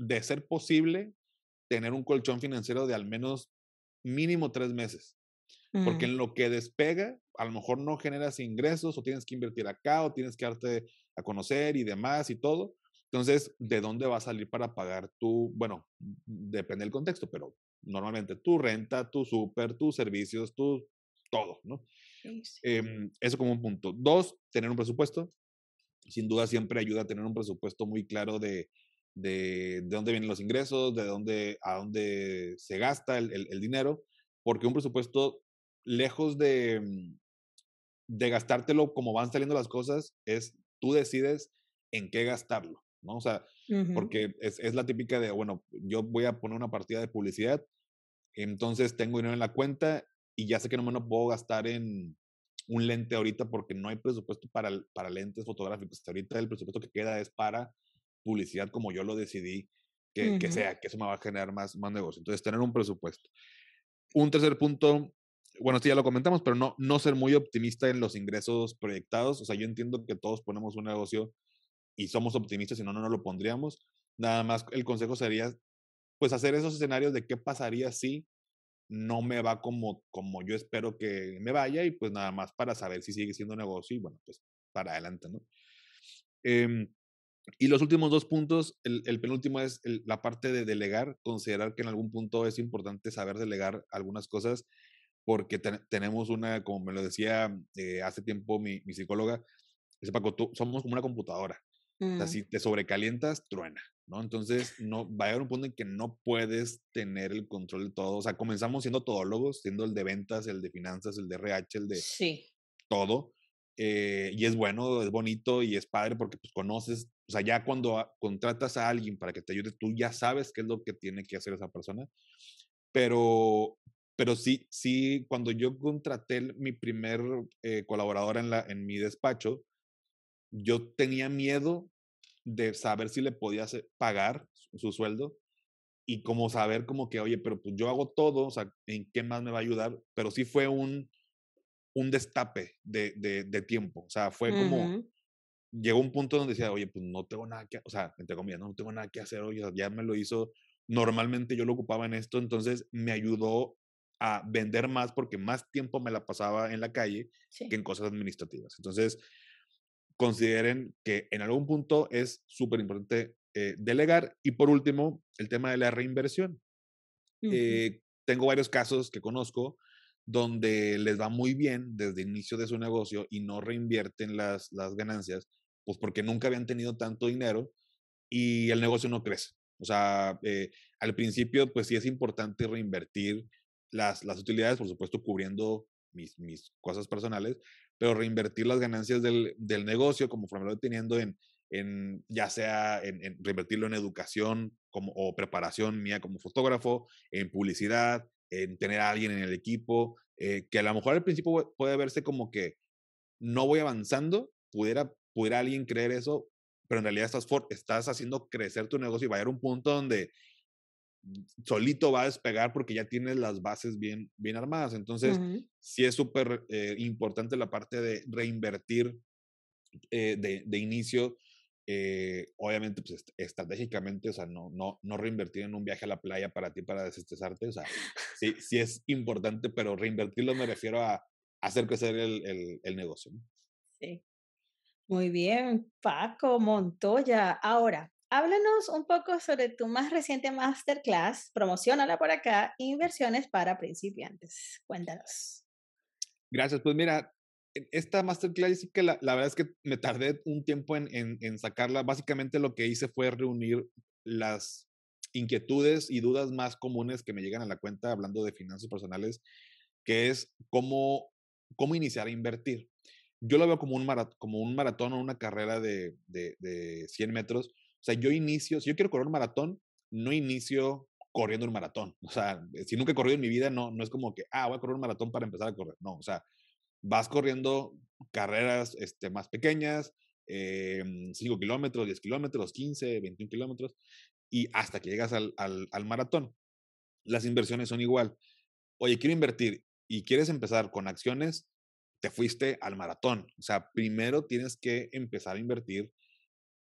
de ser posible, tener un colchón financiero de al menos mínimo tres meses. Mm. Porque en lo que despega, a lo mejor no generas ingresos o tienes que invertir acá o tienes que darte a conocer y demás y todo. Entonces, ¿de dónde va a salir para pagar tu, bueno, depende del contexto, pero normalmente tu renta, tu súper, tus servicios, tu todo, ¿no? Sí, sí. Eh, eso como un punto. Dos, tener un presupuesto. Sin duda siempre ayuda a tener un presupuesto muy claro de, de, de dónde vienen los ingresos, de dónde, a dónde se gasta el, el, el dinero, porque un presupuesto, lejos de, de gastártelo como van saliendo las cosas, es tú decides en qué gastarlo, ¿no? O sea, Uh-huh. Porque es, es la típica de, bueno, yo voy a poner una partida de publicidad, entonces tengo dinero en la cuenta y ya sé que no me lo puedo gastar en un lente ahorita porque no hay presupuesto para, para lentes fotográficos. Ahorita el presupuesto que queda es para publicidad como yo lo decidí que, uh-huh. que sea, que eso me va a generar más, más negocio. Entonces, tener un presupuesto. Un tercer punto, bueno, sí, ya lo comentamos, pero no, no ser muy optimista en los ingresos proyectados. O sea, yo entiendo que todos ponemos un negocio y somos optimistas, si no, no nos lo pondríamos. Nada más el consejo sería, pues, hacer esos escenarios de qué pasaría si no me va como, como yo espero que me vaya, y pues nada más para saber si sigue siendo negocio y, bueno, pues, para adelante, ¿no? Eh, y los últimos dos puntos, el, el penúltimo es el, la parte de delegar, considerar que en algún punto es importante saber delegar algunas cosas, porque te, tenemos una, como me lo decía eh, hace tiempo mi, mi psicóloga, dice, Paco, tú, somos como una computadora, mm. o sea, si te sobrecalientas, truena, ¿no? Entonces, no, va a haber un punto en que no puedes tener el control de todo. O sea, comenzamos siendo todólogos, siendo el de ventas, el de finanzas, el de R H, el de sí. todo, eh, y es bueno, es bonito y es padre porque pues conoces. O sea, ya cuando a, contratas a alguien para que te ayude, tú ya sabes qué es lo que tiene que hacer esa persona. Pero, pero sí, sí, cuando yo contraté mi primer eh, colaboradora en, la, en mi despacho, yo tenía miedo de saber si le podía hacer, pagar su, su sueldo y como saber como que, oye, pero pues yo hago todo, o sea, ¿en qué más me va a ayudar? Pero sí fue un, un destape de, de, de tiempo. O sea, fue como... Uh-huh. Llegó un punto donde decía, oye, pues no tengo nada que, o sea, entre comillas, no, no tengo nada que hacer hoy, o sea, ya me lo hizo, normalmente yo lo ocupaba en esto, entonces me ayudó a vender más porque más tiempo me la pasaba en la calle sí. que en cosas administrativas. Entonces, consideren que en algún punto es súper importante eh, delegar. Y por último, el tema de la reinversión. Uh-huh. Eh, tengo varios casos que conozco donde les va muy bien desde el inicio de su negocio y no reinvierten las, las ganancias, pues porque nunca habían tenido tanto dinero y el negocio no crece. O sea, eh, al principio, pues sí es importante reinvertir las, las utilidades, por supuesto cubriendo mis, mis cosas personales, pero reinvertir las ganancias del, del negocio, como lo estoy teniendo en, en, ya sea en, en reinvertirlo en educación como, o preparación mía como fotógrafo, en publicidad, en tener a alguien en el equipo, eh, que a lo mejor al principio puede verse como que no voy avanzando, pudiera, pudiera alguien creer eso, pero en realidad estás, for, estás haciendo crecer tu negocio y va a haber un punto donde solito va a despegar porque ya tienes las bases bien, bien armadas. Entonces, uh-huh. sí es súper eh, importante la parte de reinvertir eh, de, de inicio. Eh, obviamente, pues, estratégicamente, o sea, no, no, no reinvertir en un viaje a la playa para ti, para desestresarte, o sea, sí, sí es importante, pero reinvertirlo me refiero a, a hacer crecer el, el, el negocio, ¿no? Sí. Muy bien, Paco Montoya. Ahora, háblanos un poco sobre tu más reciente masterclass, promocionala por acá, Inversiones para Principiantes. Cuéntanos. Gracias, pues mira, esta masterclass sí que la, la verdad es que me tardé un tiempo en, en, en sacarla. Básicamente lo que hice fue reunir las inquietudes y dudas más comunes que me llegan a la cuenta hablando de finanzas personales, que es cómo, cómo iniciar a invertir. Yo lo veo como un, marat, como un maratón o una carrera de, de, de cien metros. O sea, yo inicio, si yo quiero correr un maratón, no inicio corriendo un maratón. O sea, si nunca he corrido en mi vida, no, no es como que, ah, voy a correr un maratón para empezar a correr. No, o sea, vas corriendo carreras este, más pequeñas, eh, cinco kilómetros, diez kilómetros, quince, veintiún kilómetros, y hasta que llegas al, al, al maratón. Las inversiones son igual. Oye, quiero invertir y quieres empezar con acciones, te fuiste al maratón. O sea, primero tienes que empezar a invertir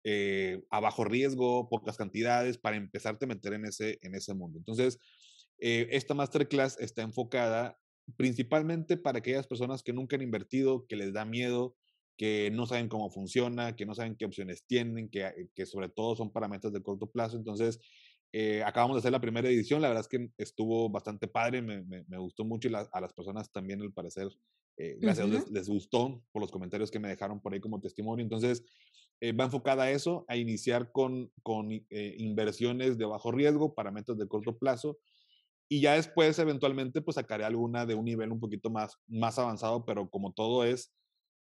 eh, a bajo riesgo, pocas cantidades, para empezarte a meter en ese, en ese mundo. Entonces, eh, esta masterclass está enfocada principalmente para aquellas personas que nunca han invertido, que les da miedo, que no saben cómo funciona, que no saben qué opciones tienen, que, que sobre todo son para metas de corto plazo. Entonces, eh, acabamos de hacer la primera edición, la verdad es que estuvo bastante padre, me, me, me gustó mucho y la, a las personas también, al parecer, eh, gracias uh-huh. a Dios, les, les gustó por los comentarios que me dejaron por ahí como testimonio. Entonces, eh, va enfocada a eso, a iniciar con, con eh, inversiones de bajo riesgo para metas de corto plazo. Y ya después, eventualmente, pues sacaré alguna de un nivel un poquito más, más avanzado, pero como todo es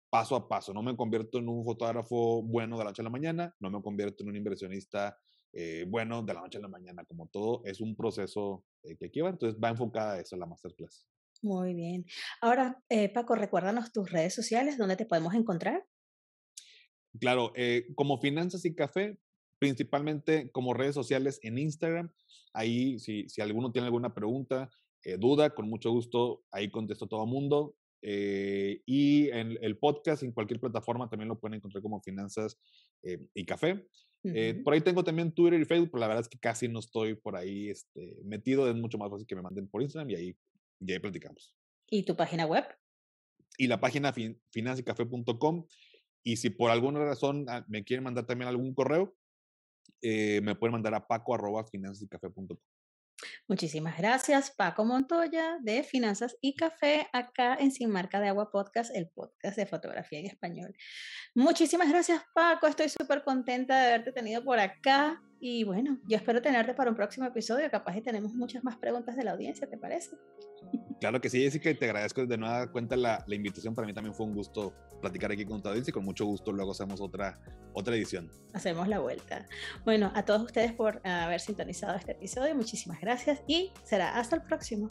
paso a paso. No me convierto en un fotógrafo bueno de la noche a la mañana, no me convierto en un inversionista eh, bueno de la noche a la mañana, como todo es un proceso eh, que aquí va, entonces va enfocada a eso la masterclass. Muy bien. Ahora, eh, Paco, recuérdanos tus redes sociales, ¿dónde te podemos encontrar? Claro, eh, como Finanzas y Café, principalmente como redes sociales en Instagram. Ahí, si, si alguno tiene alguna pregunta, eh, duda, con mucho gusto, ahí contesto todo el mundo. Eh, y en el podcast, en cualquier plataforma, también lo pueden encontrar como Finanzas eh, y Café. Uh-huh. eh, por ahí tengo también Twitter y Facebook, pero la verdad es que casi no estoy por ahí este, metido. Es mucho más fácil que me manden por Instagram y ahí, y ahí platicamos. ¿Y tu página web? Y la página fin, finanzasycafe punto com. Y si por alguna razón me quieren mandar también algún correo, eh, me pueden mandar a paco arroba finanzasycafe punto com. Muchísimas gracias, Paco Montoya, de Finanzas y Café, acá en Sin Marca de Agua Podcast, el podcast de fotografía en español. Muchísimas gracias, Paco. Estoy súper contenta de haberte tenido por acá. Y bueno, yo espero tenerte para un próximo episodio. Capaz que tenemos muchas más preguntas de la audiencia, ¿te parece? Claro que sí, Jessica, y te agradezco de nueva cuenta la, la invitación. Para mí también fue un gusto platicar aquí con tu audiencia y con mucho gusto luego hacemos otra, otra edición. Hacemos la vuelta. Bueno, a todos ustedes por haber sintonizado este episodio, muchísimas gracias y será hasta el próximo.